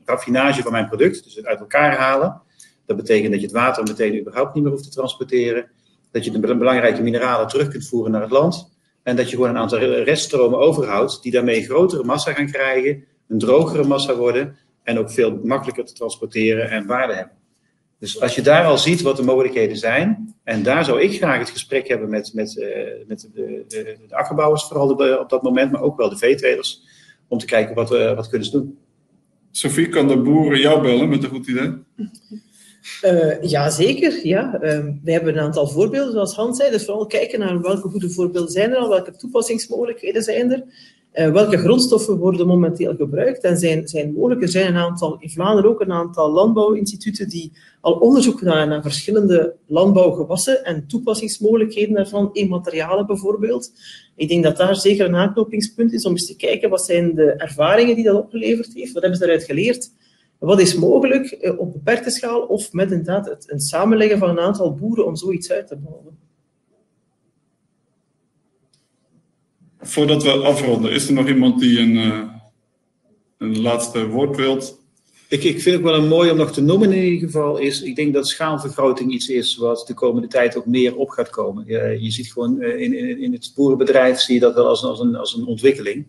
raffinage van mijn product, dus het uit elkaar halen. Dat betekent dat je het water meteen überhaupt niet meer hoeft te transporteren, dat je de belangrijke mineralen terug kunt voeren naar het land en dat je gewoon een aantal reststromen overhoudt die daarmee een grotere massa gaan krijgen, een drogere massa worden en ook veel makkelijker te transporteren en waarde hebben. Dus als je daar al ziet wat de mogelijkheden zijn, en daar zou ik graag het gesprek hebben met de akkerbouwers, vooral op dat moment, maar ook wel de veetelers, om te kijken wat kunnen ze doen. Sophie, kan de boeren jou bellen met een goed idee? Jazeker, ja. We hebben een aantal voorbeelden, zoals Hans zei, dus vooral kijken naar welke goede voorbeelden zijn er al, welke toepassingsmogelijkheden zijn er. Welke grondstoffen worden momenteel gebruikt en zijn mogelijk. Er zijn een aantal, in Vlaanderen ook een aantal landbouwinstituten die al onderzoek doen naar verschillende landbouwgewassen en toepassingsmogelijkheden daarvan in materialen bijvoorbeeld. Ik denk dat daar zeker een aanknopingspunt is om eens te kijken wat zijn de ervaringen die dat opgeleverd heeft, wat hebben ze daaruit geleerd, wat is mogelijk op beperkte schaal of met inderdaad een samenleggen van een aantal boeren om zoiets uit te bouwen. Voordat we afronden, is er nog iemand die een laatste woord wilt? Ik vind het wel een mooi om nog te noemen in ieder geval. Ik denk dat schaalvergroting iets is wat de komende tijd ook meer op gaat komen. Je ziet gewoon in het boerenbedrijf zie je dat wel als een ontwikkeling.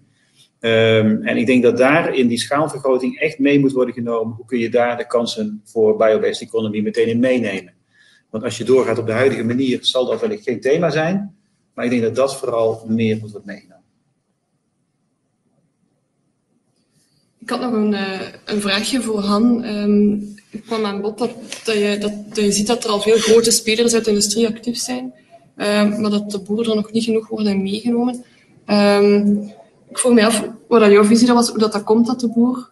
En ik denk dat daar in die schaalvergroting echt mee moet worden genomen. Hoe kun je daar de kansen voor biobased economy meteen in meenemen? Want als je doorgaat op de huidige manier zal dat wellicht geen thema zijn. Maar ik denk dat dat vooral meer moet worden meegenomen. Ik had nog een vraagje voor Han. Ik kwam aan bod dat je ziet dat er al veel grote spelers uit de industrie actief zijn. Maar dat de boeren er nog niet genoeg worden meegenomen. Ik vroeg mij af wat jouw visie was, hoe dat komt dat de boer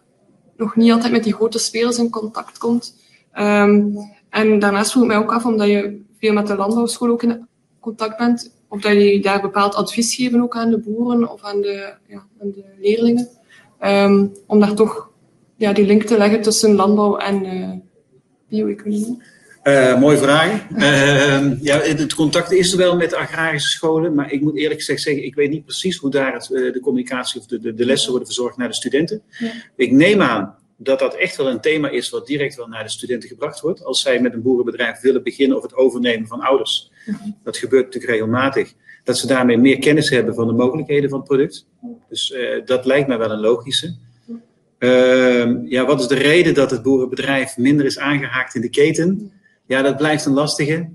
nog niet altijd met die grote spelers in contact komt. En daarnaast vroeg ik mij ook af, omdat je veel met de landbouwschool ook in contact bent, of dat jullie daar bepaald advies geven ook aan de boeren of aan de leerlingen, om daar toch die link te leggen tussen landbouw en bio-economie. Mooie vraag. Het contact is er wel met de agrarische scholen, maar ik moet eerlijk gezegd zeggen, ik weet niet precies hoe daar de communicatie of de lessen worden verzorgd naar de studenten. Ja. Ik neem aan dat dat echt wel een thema is wat direct wel naar de studenten gebracht wordt. Als zij met een boerenbedrijf willen beginnen of het overnemen van ouders. Dat gebeurt natuurlijk regelmatig. Dat ze daarmee meer kennis hebben van de mogelijkheden van het product. Dus dat lijkt mij wel een logische. Wat is de reden dat het boerenbedrijf minder is aangehaakt in de keten? Ja, dat blijft een lastige.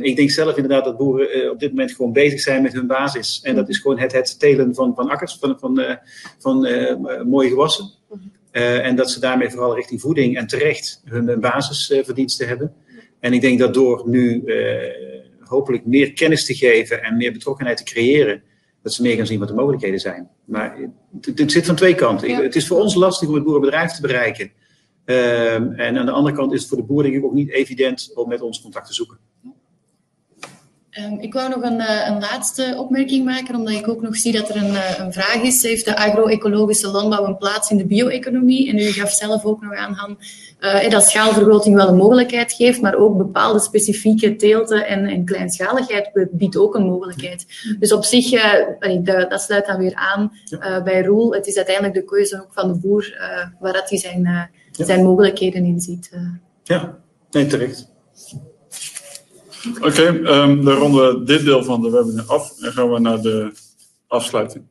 Ik denk zelf inderdaad dat boeren op dit moment gewoon bezig zijn met hun basis. En dat is gewoon het telen van akkers, van mooie gewassen. En dat ze daarmee vooral richting voeding en terecht hun basisverdiensten hebben. En ik denk dat door nu hopelijk meer kennis te geven en meer betrokkenheid te creëren, dat ze meer gaan zien wat de mogelijkheden zijn. Maar het zit van twee kanten. Ja. Het is voor ons lastig om het boerenbedrijf te bereiken. En aan de andere kant is het voor de boer denk ik ook niet evident om met ons contact te zoeken. Ik wou nog een laatste opmerking maken, omdat ik ook nog zie dat er een vraag is. Heeft de agro-ecologische landbouw een plaats in de bio-economie? En u gaf zelf ook nog aan, Han, dat schaalvergroting wel een mogelijkheid geeft, maar ook bepaalde specifieke teelten en kleinschaligheid biedt ook een mogelijkheid. Dus op zich, dat sluit dan weer aan bij Roel. Het is uiteindelijk de keuze ook van de boer waar dat hij zijn mogelijkheden in ziet. Ja, nee, terecht. Oké, dan ronden we dit deel van de webinar af en gaan we naar de afsluiting.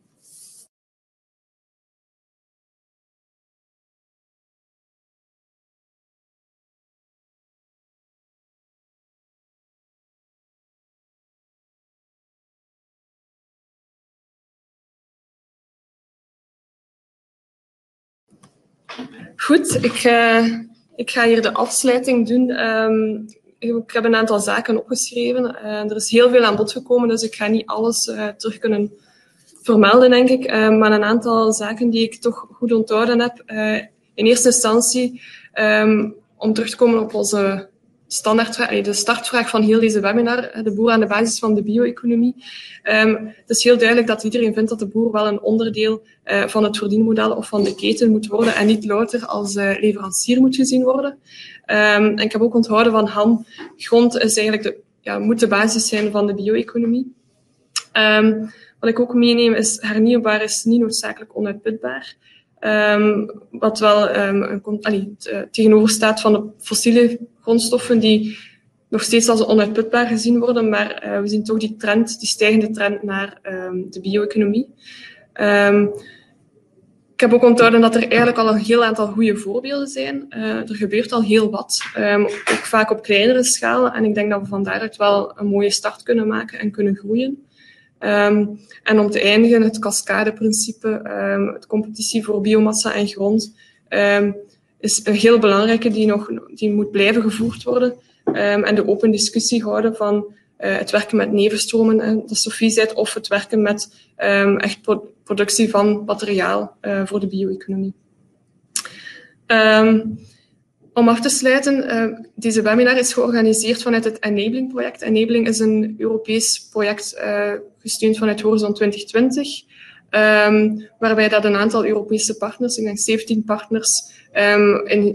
Goed, ik ga hier de afsluiting doen. Ik heb een aantal zaken opgeschreven. Er is heel veel aan bod gekomen, dus ik ga niet alles terug kunnen vermelden, denk ik. Maar een aantal zaken die ik toch goed onthouden heb. In eerste instantie, om terug te komen op onze standaardvraag, de startvraag van heel deze webinar, de boer aan de basis van de bio-economie. Het is heel duidelijk dat iedereen vindt dat de boer wel een onderdeel van het verdienmodel of van de keten moet worden en niet louter als leverancier moet gezien worden. En ik heb ook onthouden van Han, grond is eigenlijk moet de basis zijn van de bio-economie. Wat ik ook meeneem is, hernieuwbaar is niet noodzakelijk onuitputbaar. Wat wel tegenover staat van de fossiele grondstoffen die nog steeds als onuitputbaar gezien worden, maar we zien toch die stijgende trend naar de bio-economie. Ik heb ook onthouden dat er eigenlijk al een heel aantal goede voorbeelden zijn. Er gebeurt al heel wat, ook vaak op kleinere schaal. En ik denk dat we van daaruit wel een mooie start kunnen maken en kunnen groeien. En om te eindigen, het cascadeprincipe, de competitie voor biomassa en grond, is een heel belangrijke die moet blijven gevoerd worden. En de open discussie houden van het werken met nevenstromen, dat Sophie zei, of het werken met echt productie van materiaal voor de bio-economie. Om af te sluiten, deze webinar is georganiseerd vanuit het Enabling-project. Enabling is een Europees project gesteund vanuit Horizon 2020, waarbij dat een aantal Europese partners, ik denk 17 partners, in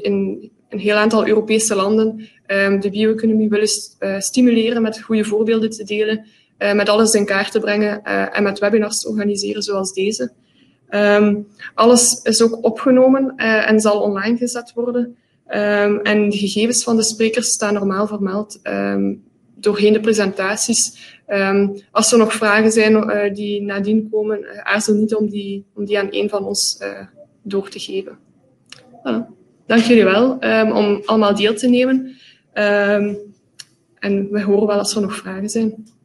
een heel aantal Europese landen de bio-economie willen stimuleren met goede voorbeelden te delen, met alles in kaart te brengen en met webinars te organiseren zoals deze. Alles is ook opgenomen en zal online gezet worden. En de gegevens van de sprekers staan normaal vermeld doorheen de presentaties. Als er nog vragen zijn die nadien komen, aarzel niet om die aan een van ons door te geven. Dank jullie wel om allemaal deel te nemen. En we horen wel als er nog vragen zijn.